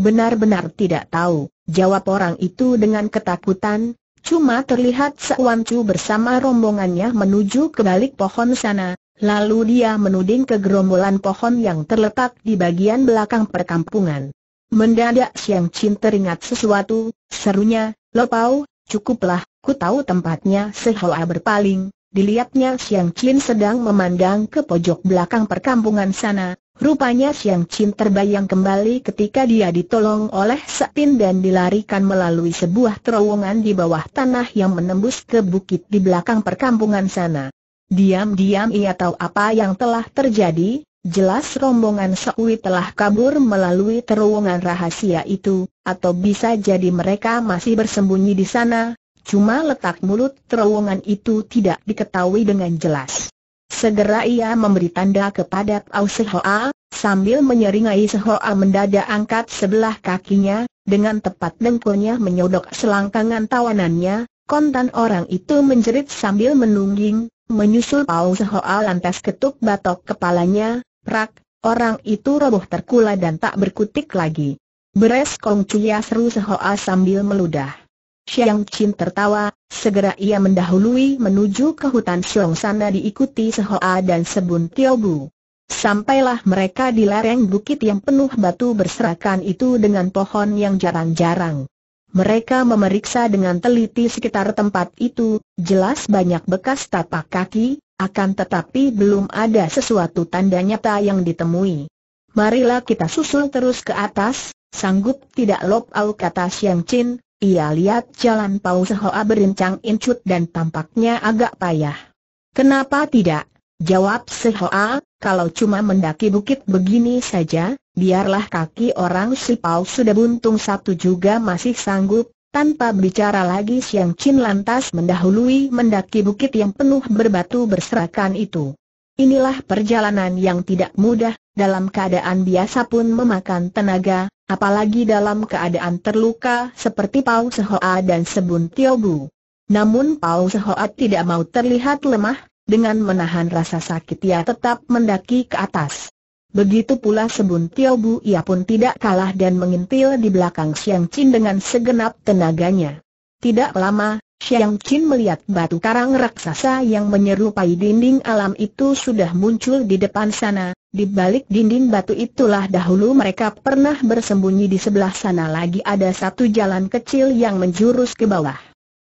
benar-benar tidak tahu, jawab orang itu dengan ketakutan. Cuma terlihat sewancu bersama rombongannya menuju ke balik pohon sana. Lalu dia menuding ke gerombolan pohon yang terletak di bagian belakang perkampungan. Mendadak Siang Chin teringat sesuatu. Serunya, lopau, cukuplah, ku tahu tempatnya. Sehoa berpaling. Dilihatnya Siang Chin sedang memandang ke pojok belakang perkampungan sana. Rupanya Siang Chin terbayang kembali ketika dia ditolong oleh Sepin dan dilarikan melalui sebuah terowongan di bawah tanah yang menembus ke bukit di belakang perkampungan sana. Diam-diam ia tahu apa yang telah terjadi. Jelas rombongan Sekui telah kabur melalui terowongan rahasia itu, atau bisa jadi mereka masih bersembunyi di sana. Cuma letak mulut terowongan itu tidak diketahui dengan jelas. Segera ia memberi tanda kepada Pao Sehoa, sambil menyeringai. Sehoa mendadak angkat sebelah kakinya, dengan tepat dengkulnya menyodok selangkangan tawanannya. Kontan orang itu menjerit sambil menungging, menyusul Pao Sehoa lantas ketuk batok kepalanya, prak, orang itu roboh terkula dan tak berkutik lagi. Beres Kong Cuya, seru Sehoa sambil meludah. Siang Chin tertawa, segera ia mendahului menuju ke hutan Siong sana diikuti Sehoa dan Sebun Tiobu. Sampailah mereka di lereng bukit yang penuh batu berserakan itu dengan pohon yang jarang-jarang. Mereka memeriksa dengan teliti sekitar tempat itu, jelas banyak bekas tapak kaki, akan tetapi belum ada sesuatu tanda nyata yang ditemui. Marilah kita susul terus ke atas, sanggup tidak lopau, kata Siang Chin. Ia lihat jalan Pao Sehoa berincang incut dan tampaknya agak payah. Kenapa tidak? Jawab Sehoa, kalau cuma mendaki bukit begini saja, biarlah kaki orang si Pao sudah buntung satu juga masih sanggup. Tanpa bicara lagi Siang Chin lantas mendahului mendaki bukit yang penuh berbatu berserakan itu. Inilah perjalanan yang tidak mudah, dalam keadaan biasa pun memakan tenaga. Apalagi dalam keadaan terluka seperti Pao Sehoa dan Sebun Tiobu. Namun Pao Sehoa tidak mau terlihat lemah. Dengan menahan rasa sakit ia tetap mendaki ke atas. Begitu pula Sebun Tiobu, ia pun tidak kalah dan mengintil di belakang Siang Chin dengan segenap tenaganya. Tidak lama, Siang Chin melihat batu karang raksasa yang menyerupai dinding alam itu sudah muncul di depan sana. Di balik dinding batu itulah dahulu mereka pernah bersembunyi. Di sebelah sana lagi ada satu jalan kecil yang menjurus ke bawah.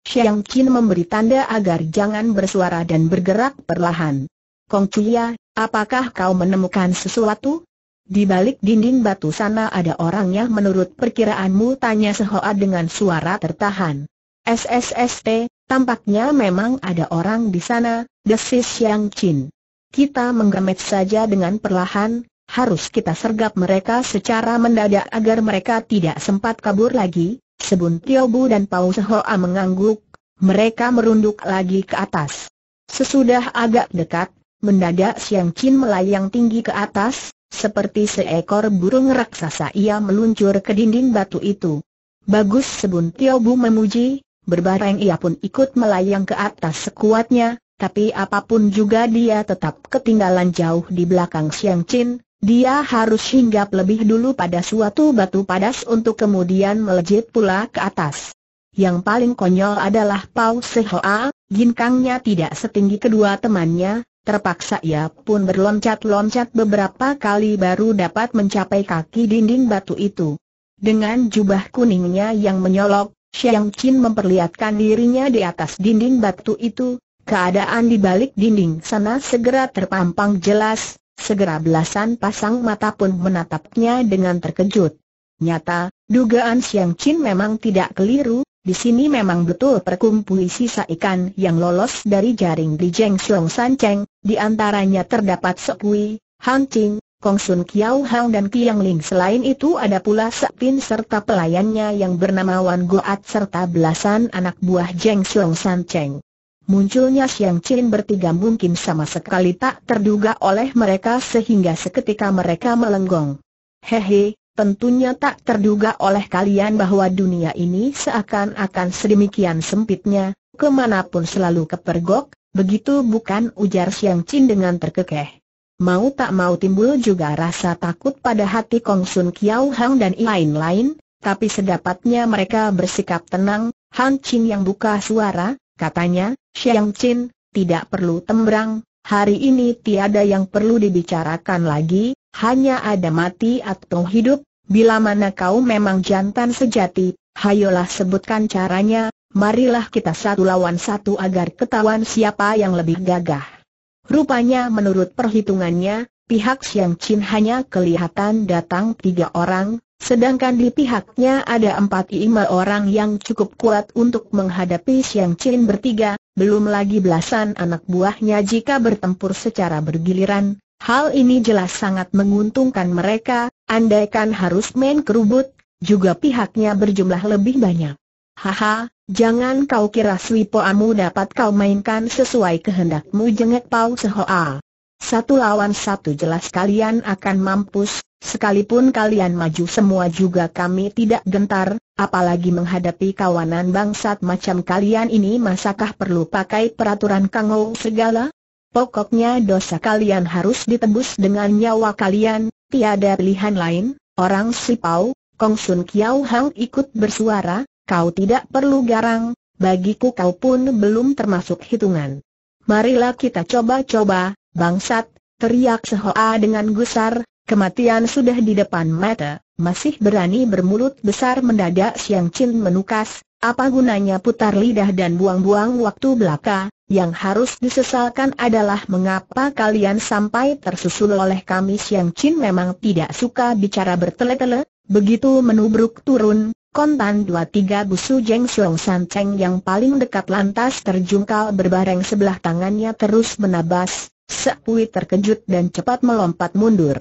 Siang Chin memberi tanda agar jangan bersuara dan bergerak perlahan. Kongcuya, apakah kau menemukan sesuatu? Di balik dinding batu sana ada orangnya menurut perkiraanmu, tanya Sehoa dengan suara tertahan. SSST, tampaknya memang ada orang di sana, desis Xiang Qin. Kita menggemet saja dengan perlahan, harus kita sergap mereka secara mendadak agar mereka tidak sempat kabur lagi. Sebun Tiobu dan Pau Sehoa mengangguk, mereka merunduk lagi ke atas. Sesudah agak dekat, mendadak Xiang Qin melayang tinggi ke atas, seperti seekor burung raksasa ia meluncur ke dinding batu itu. Bagus, Sebun Tiobu memuji, berbareng ia pun ikut melayang ke atas sekuatnya, tapi apapun juga dia tetap ketinggalan jauh di belakang Xiang Qin. Dia harus hinggap lebih dulu pada suatu batu padas untuk kemudian melejit pula ke atas. Yang paling konyol adalah Pau Sehoa, ginkangnya tidak setinggi kedua temannya, terpaksa ia pun berloncat-loncat beberapa kali baru dapat mencapai kaki dinding batu itu. Dengan jubah kuningnya yang menyolok, Xiang Qin memperlihatkan dirinya di atas dinding batu itu. Keadaan di balik dinding sana segera terpampang jelas. Segera belasan pasang mata pun menatapnya dengan terkejut. Nyata, dugaan Xiang Qin memang tidak keliru, di sini memang betul terkumpul sisa ikan yang lolos dari jaring di Jeng Xiong San Cheng, di antaranya terdapat Sekui, Han Ching, Kong Sun Kiao Hang dan Kiang Ling. Selain itu ada pula Sekpin serta pelayannya yang bernama Wan Goat serta belasan anak buah Jeng Xiong San Cheng. Munculnya Xiang Qin bertiga mungkin sama sekali tak terduga oleh mereka sehingga seketika mereka melenggong. Hehe, tentunya tak terduga oleh kalian bahwa dunia ini seakan-akan sedemikian sempitnya, kemanapun selalu kepergok, begitu bukan, ujar Xiang Qin dengan terkekeh. Mau tak mau timbul juga rasa takut pada hati Kong Sun Kiao Hang dan lain-lain, tapi sedapatnya mereka bersikap tenang. Han Ching yang buka suara, katanya, Xiang Qin, tidak perlu tembrang, hari ini tiada yang perlu dibicarakan lagi, hanya ada mati atau hidup. Bila mana kau memang jantan sejati, hayolah sebutkan caranya, marilah kita satu lawan satu agar ketahuan siapa yang lebih gagah. Rupanya menurut perhitungannya, pihak Xiang Qin hanya kelihatan datang 3 orang, sedangkan di pihaknya ada 4 orang yang cukup kuat untuk menghadapi Xiang Qin bertiga, belum lagi belasan anak buahnya jika bertempur secara bergiliran. Hal ini jelas sangat menguntungkan mereka, andaikan harus main kerubut, juga pihaknya berjumlah lebih banyak. Haha, jangan kau kira swipoamu dapat kau mainkan sesuai kehendakmu, jengek Pau Sehoa. Satu lawan satu jelas kalian akan mampus, sekalipun kalian maju semua juga kami tidak gentar, apalagi menghadapi kawanan bangsat macam kalian ini. Masakah perlu pakai peraturan kangou segala? Pokoknya dosa kalian harus ditebus dengan nyawa kalian, tiada pilihan lain. Orang si Pau, Kong Sun Kiao Hang ikut bersuara, kau tidak perlu garang, bagiku kau pun belum termasuk hitungan. Marilah kita coba-coba. Bangsat, teriak Sehoa dengan gusar, kematian sudah di depan mata, masih berani bermulut besar. Mendadak Xiang Qin menukas, apa gunanya putar lidah dan buang-buang waktu belaka, yang harus disesalkan adalah mengapa kalian sampai tersusul oleh kami. Xiang Qin memang tidak suka bicara bertele-tele, begitu menubruk turun, kontan 2-3 busu Jeng Xiong San Cheng yang paling dekat lantas terjungkal berbareng, sebelah tangannya terus menabas. Sekui terkejut dan cepat melompat mundur.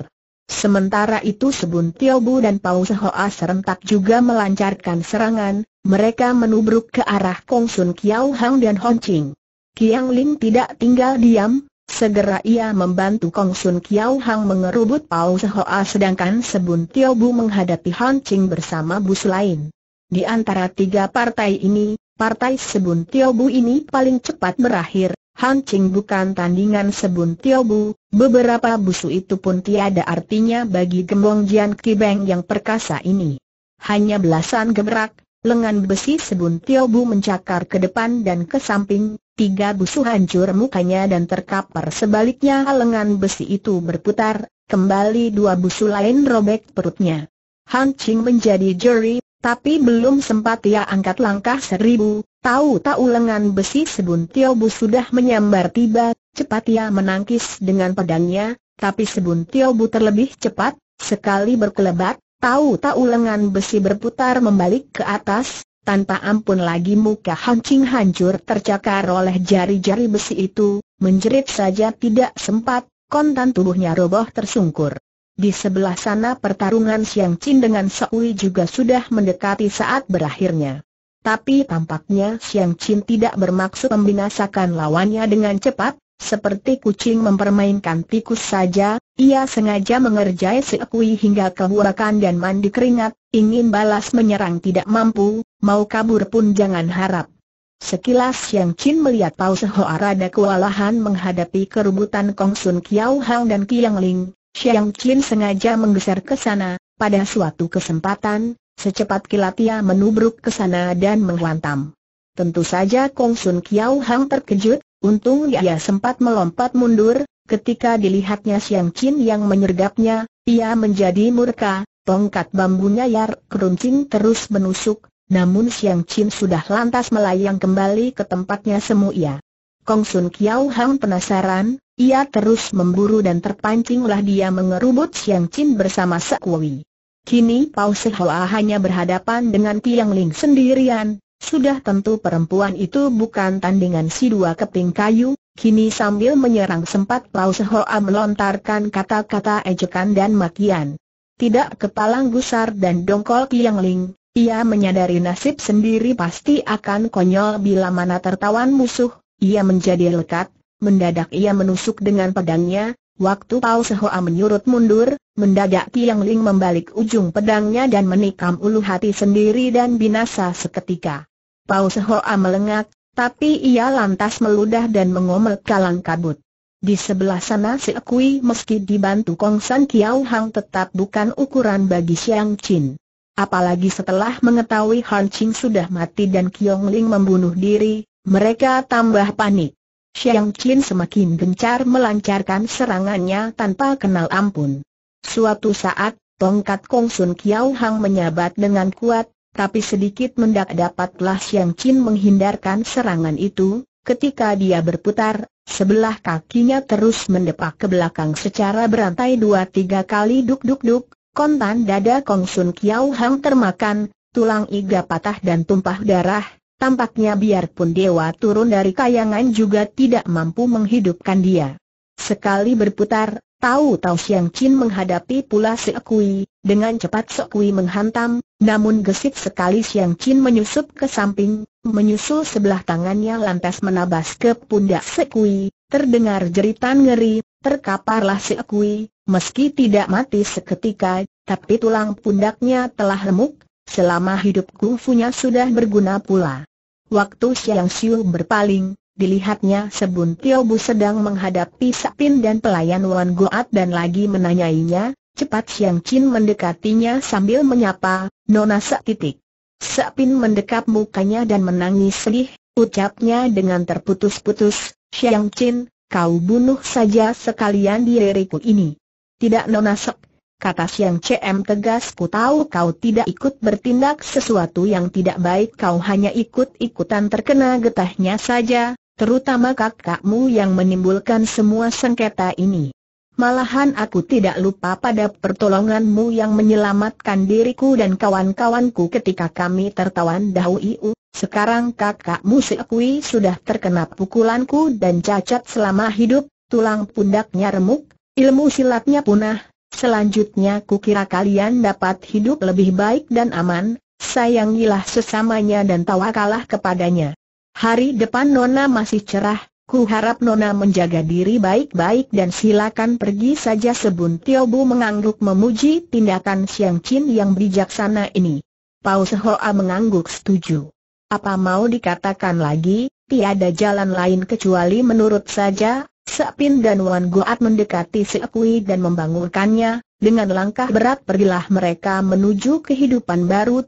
Sementara itu Sebun Tiobu dan Pau Sehoa serentak juga melancarkan serangan. Mereka menubruk ke arah Kong Sun Kiao Hang dan Hon Ching. Kiang Ling tidak tinggal diam, segera ia membantu Kong Sun Kiao Hang mengerubut Pau Sehoa, sedangkan Sebun Tiobu menghadapi Hon Ching bersama bus lain. Di antara 3 partai ini, partai Sebun Tiobu ini paling cepat berakhir. Han Ching bukan tandingan Sebun Tiobu, beberapa busu itu pun tiada artinya bagi Gembong Jian Kibeng yang perkasa ini. Hanya belasan gebrak, lengan besi Sebun Tiobu mencakar ke depan dan ke samping, 3 busu hancur mukanya dan terkapar. Sebaliknya lengan besi itu berputar, kembali 2 busu lain robek perutnya. Han Ching menjadi juri, tapi belum sempat ia angkat langkah 1000. Tahu-tahu lengan besi Sebun Tiobu sudah menyambar tiba, Cepat ia menangkis dengan pedangnya, tapi Sebuntiau Bu terlebih cepat, sekali berkelebat, tahu-tahu lengan besi berputar membalik ke atas, tanpa ampun lagi muka hancing hancur tercakar oleh jari-jari besi itu, menjerit saja tidak sempat, kontan tubuhnya roboh tersungkur. Di sebelah sana pertarungan Siang Chin dengan Soui juga sudah mendekati saat berakhirnya. Tapi tampaknya Siang Chin tidak bermaksud membinasakan lawannya dengan cepat. Seperti kucing mempermainkan tikus saja, ia sengaja mengerjai si Ekui hingga kebuakan dan mandi keringat, ingin balas menyerang tidak mampu, mau kabur pun jangan harap. Sekilas Siang Chin melihat Pao Sehoa rada kewalahan menghadapi kerubutan Kong Sun Kiau Hang dan Kiang Ling, Siang Chin sengaja menggeser ke sana, pada suatu kesempatan, secepat kilat ia menubruk ke sana dan menghantam. Tentu saja Kong Sun Kiau Hang terkejut. Untung ia sempat melompat mundur, ketika dilihatnya Siang Chin yang menyergapnya, ia menjadi murka, tongkat bambunya yar keruncing terus menusuk, namun Siang Chin sudah lantas melayang kembali ke tempatnya semula. Kong Sun Kiau Hang penasaran, ia terus memburu dan terpancinglah dia mengerubut Siang Chin bersama Sekui. Kini Pao Sehoa hanya berhadapan dengan Kiang Ling sendirian. Sudah tentu perempuan itu bukan tandingan si dua keping kayu, kini sambil menyerang sempat Pao Sehoa melontarkan kata-kata ejekan dan makian. Tidak kepalang gusar dan dongkol Kiang Ling, ia menyadari nasib sendiri pasti akan konyol bila mana tertawan musuh, ia menjadi lekat, mendadak ia menusuk dengan pedangnya, waktu Pao Sehoa menyurut mundur, mendadak Kiang Ling membalik ujung pedangnya dan menikam ulu hati sendiri dan binasa seketika. Pao Sehoa melengak, tapi ia lantas meludah dan mengomel kalang kabut. Di sebelah sana si Ekui meski dibantu Kong Sun Kiau Hang tetap bukan ukuran bagi Siang Chin. Apalagi setelah mengetahui Han Ching sudah mati dan Kiang Ling membunuh diri, mereka tambah panik. Siang Chin semakin gencar melancarkan serangannya tanpa kenal ampun. Suatu saat, tongkat Kong Sun Kiau Hang menyabat dengan kuat. Tapi sedikit mendadak dapatlah Siang Chin menghindarkan serangan itu, ketika dia berputar, sebelah kakinya terus mendepak ke belakang secara berantai 2-3 kali duk-duk-duk, kontan dada Kong Sun Kiau Hang termakan, tulang iga patah dan tumpah darah, tampaknya biarpun dewa turun dari kayangan juga tidak mampu menghidupkan dia. Sekali berputar, tahu-tahu Siang Chin menghadapi pula si Ekui, dengan cepat si Ekui menghantam, namun gesit sekali Siang Chin menyusup ke samping, menyusul sebelah tangannya lantas menabas ke pundak si Ekui, terdengar jeritan ngeri, terkaparlah si Ekui, meski tidak mati seketika, tapi tulang pundaknya telah remuk, selama hidup kungfunya sudah berguna pula. Waktu Siang Siu berpaling, dilihatnya Sebuntiau Bu sedang menghadapi Sapin dan pelayan Wan Goat dan lagi menanyainya. Cepat Siang Chin mendekatinya sambil menyapa, "Nona Sak." Sapin mendekap mukanya dan menangis sedih, ucapnya dengan terputus-putus, "Siang Chin, kau bunuh saja sekalian diriku ini." "Tidak Nona Sak," kata Siang Chin tegas, "ku tahu kau tidak ikut bertindak sesuatu yang tidak baik, kau hanya ikut-ikutan terkena getahnya saja. Terutama kakakmu yang menimbulkan semua sengketa ini. Malahan aku tidak lupa pada pertolonganmu yang menyelamatkan diriku dan kawan-kawanku ketika kami tertawan dahulu. Sekarang kakakmu si Ekui sudah terkena pukulanku dan cacat selama hidup, tulang pundaknya remuk, ilmu silatnya punah. Selanjutnya kukira kalian dapat hidup lebih baik dan aman. Sayangilah sesamanya dan tawakalah kepadanya. Hari depan Nona masih cerah, ku harap Nona menjaga diri baik-baik dan silakan pergi saja." Sebuntiau Bu mengangguk memuji tindakan Siang Chin yang bijaksana ini. Pao Sehoa mengangguk setuju. Apa mau dikatakan lagi, tiada jalan lain kecuali menurut saja. Sapin dan Wan Goat mendekati si Ekui dan membangunkannya, dengan langkah berat pergilah mereka menuju kehidupan baru.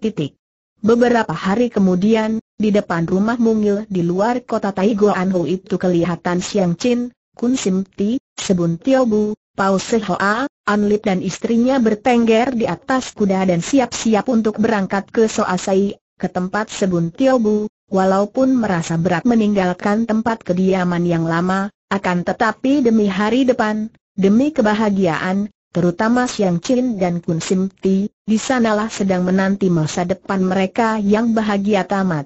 Beberapa hari kemudian, di depan rumah mungil di luar kota Tai Goanhu itu kelihatan Siang Chin, Kun Sim Ti, Sebuntiau Bu, Pao Sehoa, An Lip dan istrinya bertengger di atas kuda dan siap-siap untuk berangkat ke Soasai, ke tempat Sebuntiau Bu. Walaupun merasa berat meninggalkan tempat kediaman yang lama, Akan tetapi demi hari depan, demi kebahagiaan, terutama Siang Chin dan Kun Sim Ti, di sanalah sedang menanti masa depan mereka yang bahagia tamat.